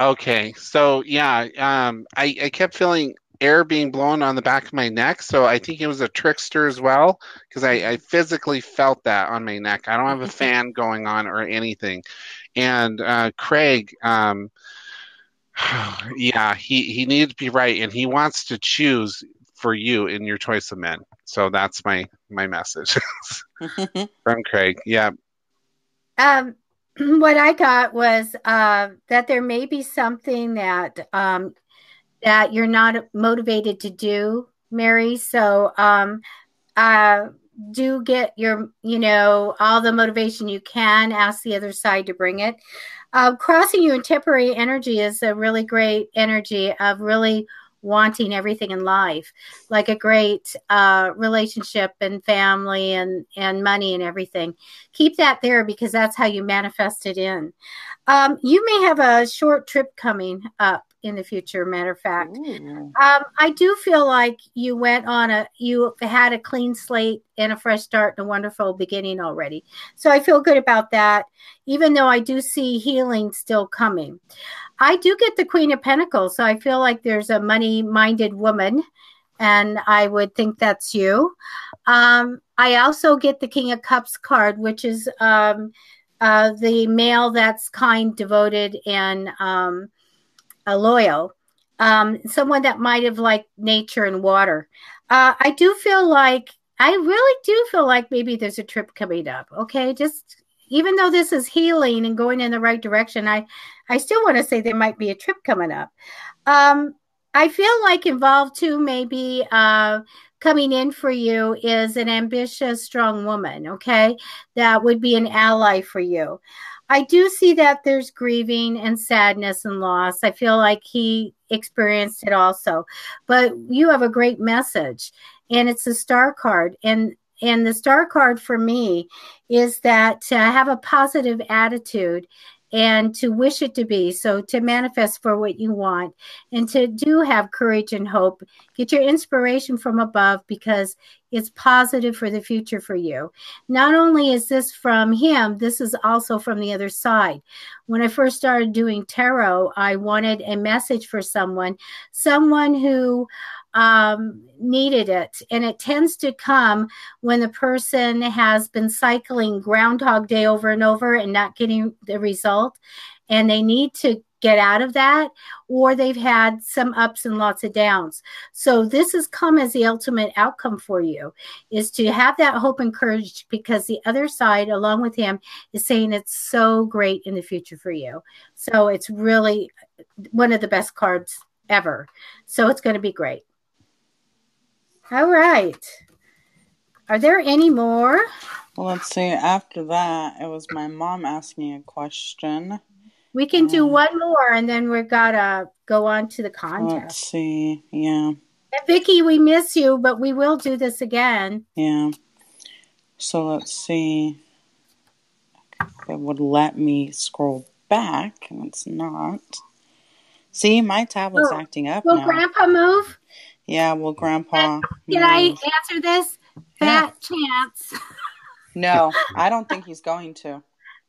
Okay, so yeah, um, I I kept feeling air being blown on the back of my neck, so I think it was a trickster as well, because I, I physically felt that on my neck. I don't have a fan going on or anything. And uh, Craig, um, yeah, he, he needed to be right, and he wants to choose for you in your choice of men. So that's my, my message from Craig. Yeah. Um, what I got was uh, that there may be something that um, – that you're not motivated to do, Mary. So um, uh, do get your, you know, all the motivation you can. Ask the other side to bring it. Uh, crossing you in temporary energy is a really great energy of really wanting everything in life, like a great uh, relationship and family and, and money and everything. Keep that there because that's how you manifest it in. Um, you may have a short trip coming up in the future, matter of fact. Um, I do feel like you went on a, you had a clean slate and a fresh start and a wonderful beginning already. So I feel good about that, even though I do see healing still coming. I do get the Queen of Pentacles, so I feel like there's a money-minded woman, and I would think that's you. Um, I also get the King of Cups card, which is um, uh, the male that's kind, devoted, and um, Uh, loyal, um, someone that might have liked nature and water. Uh, I do feel like, I really do feel like maybe there's a trip coming up. Okay. Just, even though this is healing and going in the right direction, I, I still want to say there might be a trip coming up. Um, I feel like involved too, maybe uh, coming in for you is an ambitious, strong woman. Okay. That would be an ally for you. I do see that there's grieving and sadness and loss. I feel like he experienced it also. But you have a great message, and it's a star card. And and the star card for me is that to have a positive attitude and to wish it to be, so to manifest for what you want and to do have courage and hope. Get your inspiration from above because it's positive for the future for you. Not only is this from him, this is also from the other side. When I first started doing tarot, I wanted a message for someone, someone who um, needed it. And it tends to come when the person has been cycling Groundhog Day over and over and not getting the result. And they need to get out of that, or they've had some ups and lots of downs. So this has come as the ultimate outcome for you, is to have that hope and courage, because the other side, along with him, is saying it's so great in the future for you. So it's really one of the best cards ever. So it's going to be great. All right. Are there any more? Well, let's see. After that, it was my mom asking a question. We can do one more, and then we're going to go on to the contest. Let's see. Yeah. And Vicki, we miss you, but we will do this again. Yeah. So let's see. It would let me scroll back, and it's not. See, my tablet's oh, acting up will now. Will Grandpa move? Yeah, will Grandpa Can move? I answer this? Fat yeah. chance. No, I don't think he's going to.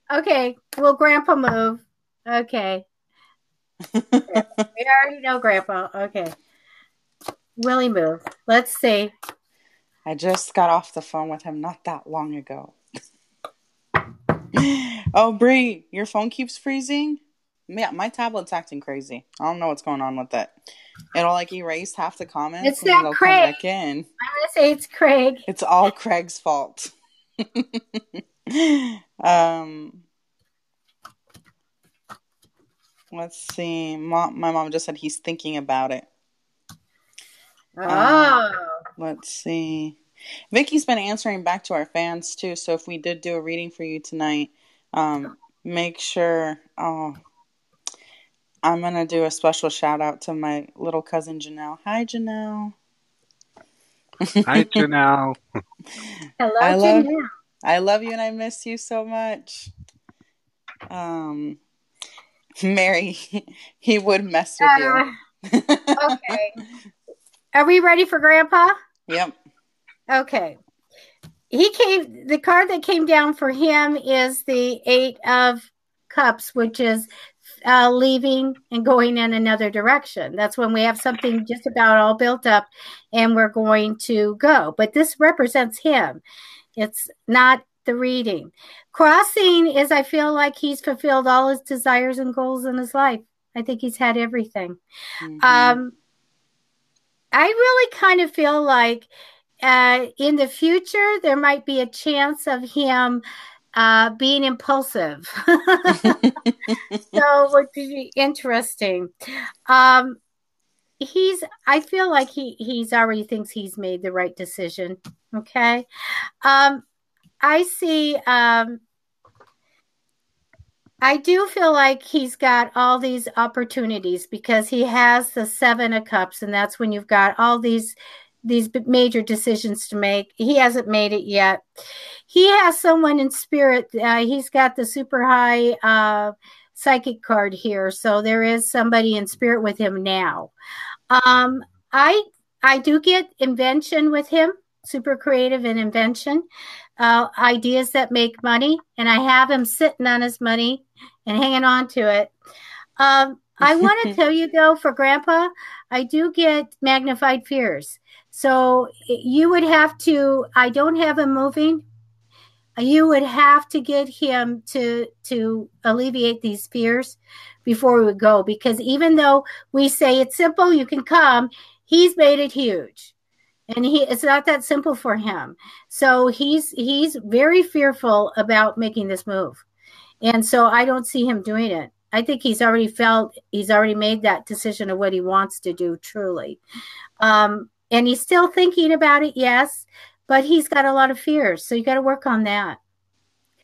Okay. Will Grandpa move? Okay. We already know Grandpa. Okay. Will he move? Let's see. I just got off the phone with him not that long ago. Oh, Bree, your phone keeps freezing? Yeah, my tablet's acting crazy. I don't know what's going on with that. It'll like erase half the comments. It's not Craig. Come back in. I'm gonna say it's Craig. It's all Craig's fault. um, let's see. Mom, my mom just said he's thinking about it. Oh. Um, let's see. Vicky's been answering back to our fans too. So if we did do a reading for you tonight, um, make sure. Oh. I'm going to do a special shout out to my little cousin, Janelle. Hi, Janelle. Hi, Janelle. Hello, I love, Janelle. I love you and I miss you so much. Um, Mary, he would mess with uh, you. Okay. Are we ready for Grandpa? Yep. Okay. He came, the card that came down for him is the Eight of Cups, which is Uh, leaving and going in another direction. That's when we have something just about all built up and we're going to go. But this represents him. It's not the reading. Crossing is I feel like he's fulfilled all his desires and goals in his life. I think he's had everything. Mm-hmm. Um, I really kind of feel like uh, in the future there might be a chance of him Uh, being impulsive. So it would be interesting. Um, he's, I feel like he, he's already thinks he's made the right decision. Okay. Um, I see. Um, I do feel like he's got all these opportunities because he has the Seven of Cups, and that's when you've got all these these major decisions to make. He hasn't made it yet. He has someone in spirit. Uh, he's got the super high uh, psychic card here. So there is somebody in spirit with him now. Um, I, I do get invention with him, super creative and invention, uh, ideas that make money. And I have him sitting on his money and hanging on to it. Um, I want to tell you though, for Grandpa, I do get magnified fears. So you would have to, I don't have him moving. You would have to get him to to alleviate these fears before we go. Because even though we say it's simple, you can come, he's made it huge. And he it's not that simple for him. So he's he's very fearful about making this move. And so I don't see him doing it. I think he's already felt, he's already made that decision of what he wants to do truly. Um, and he's still thinking about it, yes, but he's got a lot of fears. So you got to work on that.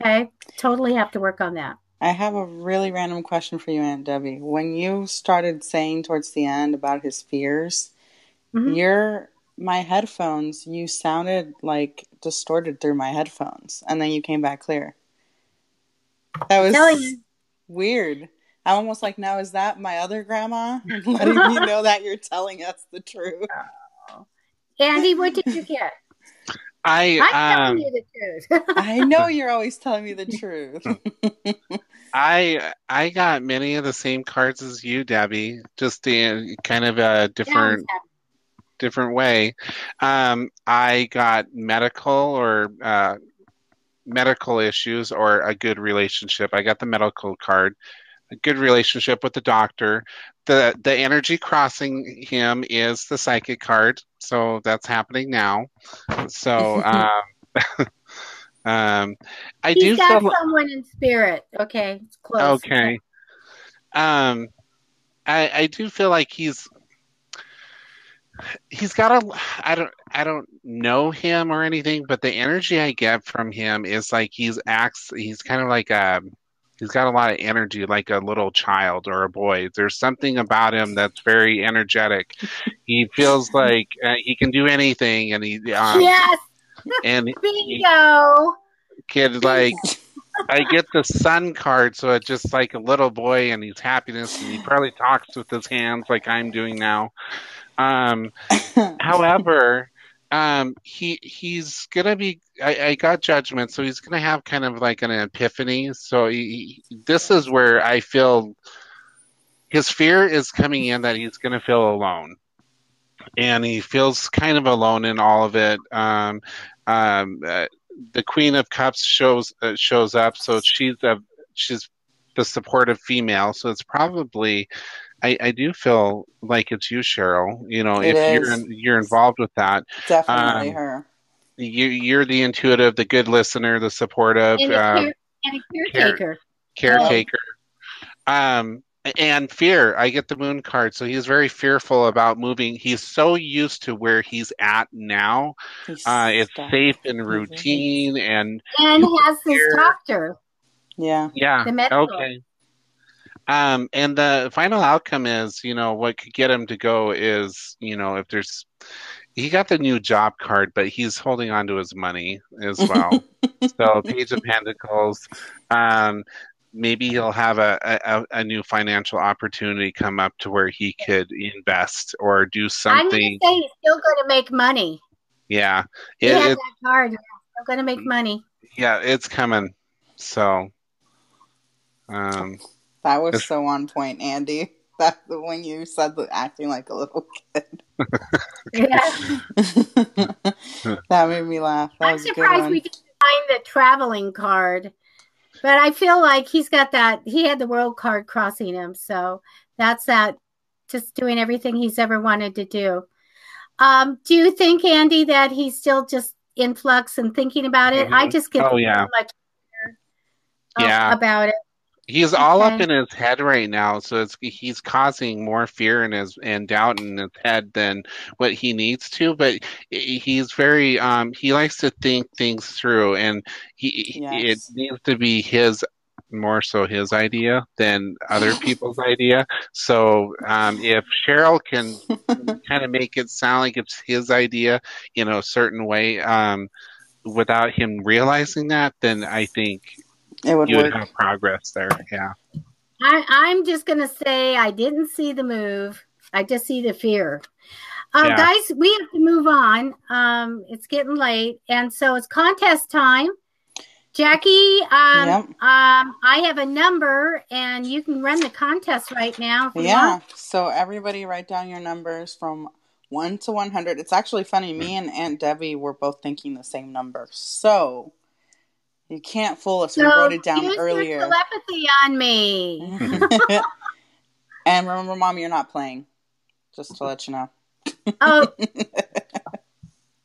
Okay? Totally have to work on that. I have a really random question for you, Aunt Debbie. When you started saying towards the end about his fears, mm-hmm. your my headphones, you sounded like distorted through my headphones. And then you came back clear. That was Telling- weird. I'm almost like, now is that my other grandma letting me know that you're telling us the truth? Andy, what did you get? I, I'm um, telling you the truth. I know you're always telling me the truth. I I got many of the same cards as you, Debbie, just in kind of a different yeah, different way. Um, I got medical or uh, medical issues or a good relationship. I got the medical card. A good relationship with the doctor. The the energy crossing him is the psychic card. So that's happening now. So um, um, I He's do got feel... someone in spirit. Okay. It's close. Okay. Um, I I do feel like he's he's got a I don't I don't know him or anything, but the energy I get from him is like he's acts he's kind of like a He's got a lot of energy, like a little child or a boy. There's something about him that's very energetic. He feels like uh, he can do anything, and he um, yes, and bingo. Kid, like I get the sun card, so it's just like a little boy, and he's happiness, and he probably talks with his hands like I'm doing now. Um, however. Um, he he's gonna be. I, I got judgment, so he's gonna have kind of like an epiphany. So he, he, this is where I feel his fear is coming in that he's gonna feel alone, and he feels kind of alone in all of it. Um, um, uh, the Queen of Cups shows uh, shows up, so she's a she's the supportive female. So it's probably, I, I do feel like it's you, Cheryl. You know, it if is. you're in, you're involved with that, definitely um, her. You you're the intuitive, the good listener, the supportive, and a, care, um, and a caretaker, care, caretaker, oh. um, and fear. I get the moon card, so he's very fearful about moving. He's so used to where he's at now. He's uh, it's stuck. safe and routine, mm-hmm. and and has his doctor. Yeah, yeah, the medical. Okay. Um, and the final outcome is, you know, what could get him to go is, you know, if there's, he got the new job card, but he's holding on to his money as well. So Page of Pentacles, um, maybe he'll have a, a, a new financial opportunity come up to where he could invest or do something. I'm going to say he's still going to make money. Yeah. It, he has it, that card. He's still going to make money. Yeah, it's coming. So, um... That was so on point, Andy. That when you said that, acting like a little kid. Yeah. That made me laugh. That I'm was surprised a good one. We didn't find the traveling card, but I feel like he's got that. He had the world card crossing him, so that's that. Just doing everything he's ever wanted to do. Um, do you think, Andy, that he's still just in flux and thinking about it? Mm-hmm. I just get oh, yeah. so much yeah. about it. He's all okay. up in his head right now, so it's, he's causing more fear in his and doubt in his head than what he needs to. But he's very um, he likes to think things through, and he yes. it needs to be his more so his idea than other people's idea. So um, if Cheryl can kind of make it sound like it's his idea in a certain way, um, without him realizing that, then I think. It would you work. would have progress there, yeah. I, I'm just going to say I didn't see the move. I just see the fear. Uh, yeah. Guys, we have to move on. Um, it's getting late, and so it's contest time. Jackie, um, yep. um, I have a number, and you can run the contest right now. If yeah, you want. So everybody write down your numbers from one to one hundred. It's actually funny. Me and Aunt Debbie were both thinking the same number, so... You can't fool us. So we wrote it down earlier. Use your telepathy on me. And remember, Mom, you're not playing. Just to let you know. Oh,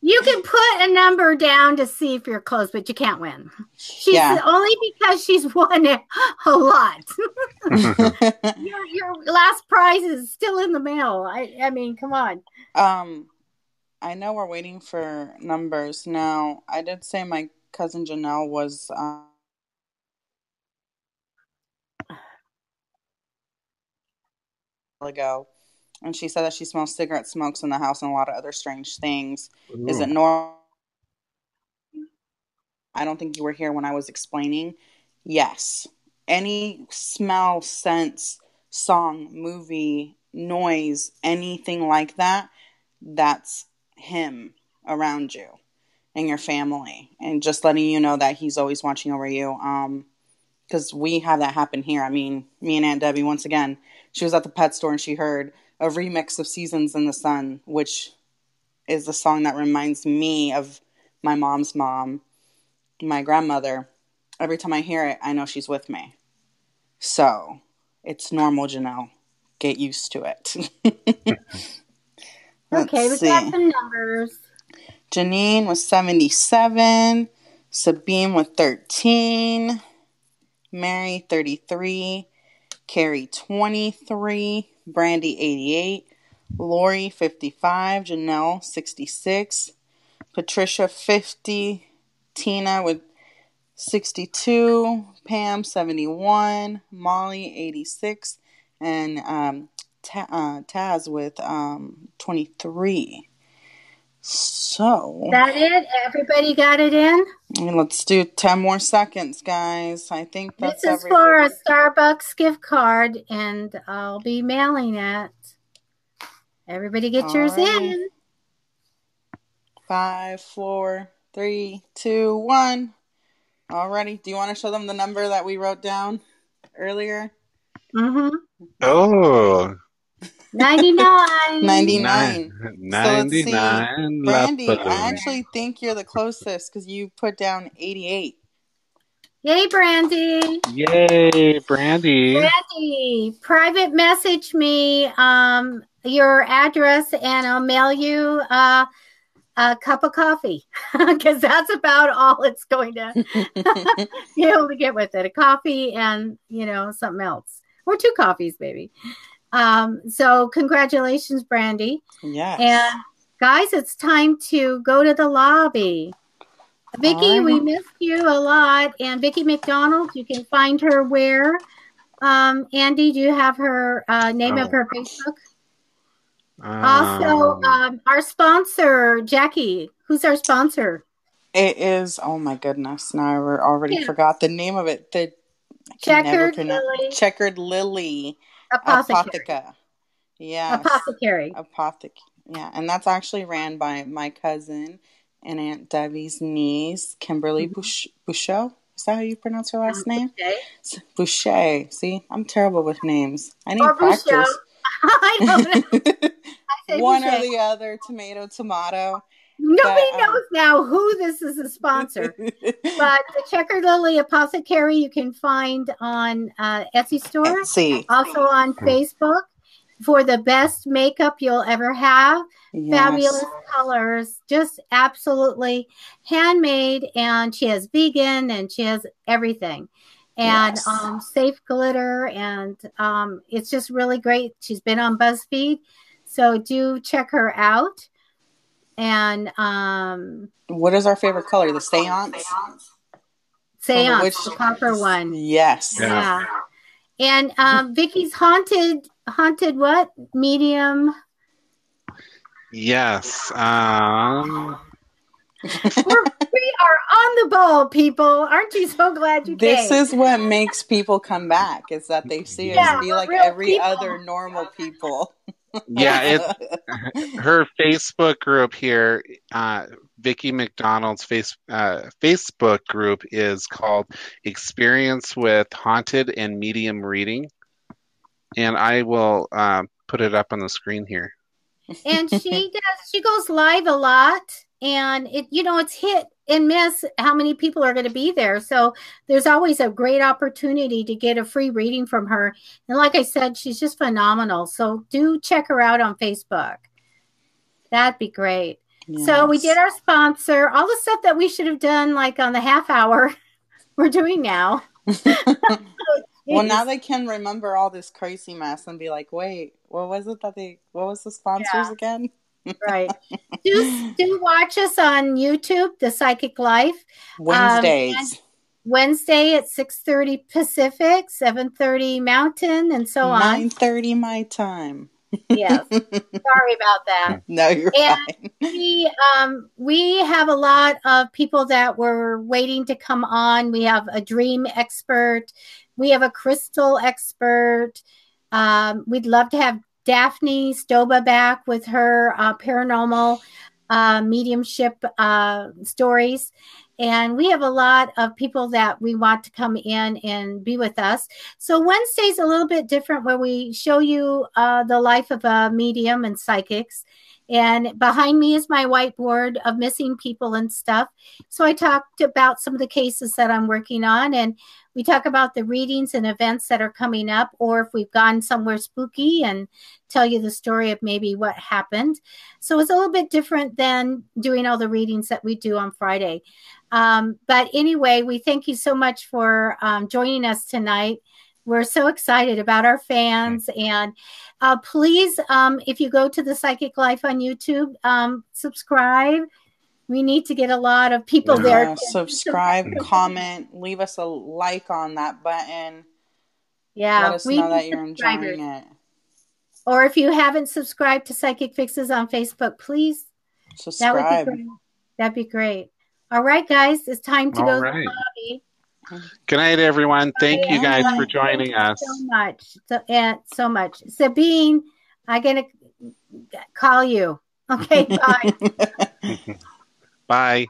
you can put a number down to see if you're close, but you can't win. She's yeah. only because she's won it a lot. your, your last prize is still in the mail. I, I mean, come on. Um, I know we're waiting for numbers now. I did say my. Cousin Janelle was um, ago, and she said that she smells cigarette smokes in the house and a lot of other strange things. Ooh. Is it normal? I don't think you were here when I was explaining. Yes. Any smell, sense, song, movie, noise, anything like that, that's him around you. And your family, and just letting you know that he's always watching over you. Um, because we have that happen here. I mean, me and Aunt Debbie, once again, she was at the pet store and she heard a remix of Seasons in the Sun, which is the song that reminds me of my mom's mom, my grandmother. Every time I hear it, I know she's with me. So it's normal, Janelle. Get used to it. Okay, we got some numbers. Janine was seventy-seven, Sabine was thirteen, Mary thirty-three, Carrie twenty-three, Brandy eighty-eight, Lori fifty-five, Janelle sixty-six, Patricia fifty, Tina with sixty-two, Pam seventy-one, Molly eighty-six, and um, Ta- uh, Taz with um, twenty-three. So that it? Everybody got it in? And let's do ten more seconds, guys. I think that's This is everybody. For a Starbucks gift card, and I'll be mailing it. Everybody get All yours right. in. Five, four, three, two, one. Alrighty. Do you want to show them the number that we wrote down earlier? Mm-hmm. Oh, ninety-nine. ninety-nine. ninety-nine. So Brandy, I actually think you're the closest because you put down eighty-eight. Yay, Brandy. Yay, Brandy. Brandy, private message me um, your address and I'll mail you uh, a cup of coffee, because that's about all it's going to be able to get with it. A coffee and, you know, something else. Or two coffees, maybe. Um, so congratulations, Brandy. Yes. And guys, it's time to go to the lobby. Vicki, um, we missed you a lot. And Vicki McDonald, you can find her where? Um, Andy, do you have her uh, name oh. of her Facebook? Um, also, um, our sponsor, Jackie. Who's our sponsor? It is, oh my goodness, now I already yeah. forgot the name of it. The Checkered Lily. Checkered Lily. Apothecary. Apotheca. Yes. Apothecary. Apothecary. Yeah. And that's actually ran by my cousin and Aunt Debbie's niece, Kimberly mm-hmm. Boucher. Is that how you pronounce her last um, name? Boucher. Boucher. See, I'm terrible with names. I need or practice. Boucher. I don't know. I say one Boucher. Or the other, tomato, tomato. Nobody but, um, knows now who this is a sponsor. But the Checkered Lily Apothecary you can find on uh, Etsy store. Etsy. Also on Facebook for the best makeup you'll ever have. Yes. Fabulous colors. Just absolutely handmade. And she has vegan and she has everything. And yes. um, safe glitter. And um, it's just really great. She's been on BuzzFeed. So do check her out. And um, what is our favorite color? The seance, seance, which the copper one. Yes, yeah. yeah. And um, Vicki's haunted, haunted what medium? Yes. Um... We're, we are on the ball, people. Aren't you so glad you this came? This is what makes people come back. Is that they see us yeah, be like every people. Other normal people. Yeah, it, her Facebook group here, uh, Vicki McDonald's face, uh, Facebook group is called Experience with Haunted and Medium Reading. And I will uh, put it up on the screen here. And she does, she goes live a lot. And, it you know, it's hit and miss how many people are going to be there. So there's always a great opportunity to get a free reading from her. And like I said, she's just phenomenal. So do check her out on Facebook. That'd be great. Yes. So we did our sponsor. All the stuff that we should have done, like, on the half hour, we're doing now. Well, now they can remember all this crazy mess and be like, wait, what was it that they, what was the sponsors yeah. again? Right. Do, do watch us on YouTube, The Psychic Life. Wednesdays. Um, Wednesday at six thirty Pacific, seven thirty Mountain, and so on. nine thirty my time. Yes. Sorry about that. No, you're and fine. We, um, we have a lot of people that were waiting to come on. We have a dream expert. We have a crystal expert. Um, we'd love to have Daphne Stoba back with her uh, paranormal uh, mediumship uh, stories. And we have a lot of people that we want to come in and be with us. So Wednesday's a little bit different where we show you uh, the life of a medium and psychics. And behind me is my whiteboard of missing people and stuff. So I talked about some of the cases that I'm working on. And we talk about the readings and events that are coming up, or if we've gone somewhere spooky and tell you the story of maybe what happened. So it's a little bit different than doing all the readings that we do on Friday. Um, but anyway, we thank you so much for um, joining us tonight. We're so excited about our fans. And uh, please, um, if you go to The Psychic Life on YouTube, um, subscribe. We need to get a lot of people yeah, there. Subscribe, comment, leave us a like on that button. Yeah. Let us we know that you're enjoying it. Or if you haven't subscribed to Psychic Fixes on Facebook, please. Subscribe. That would be great. That'd be great. All right, guys. It's time to All go right. to the lobby. Good night, everyone. Thank Bye. You guys Bye. For joining Thank us. You so much. So, and so much. Sabine, I'm going to call you. Okay, bye. Bye.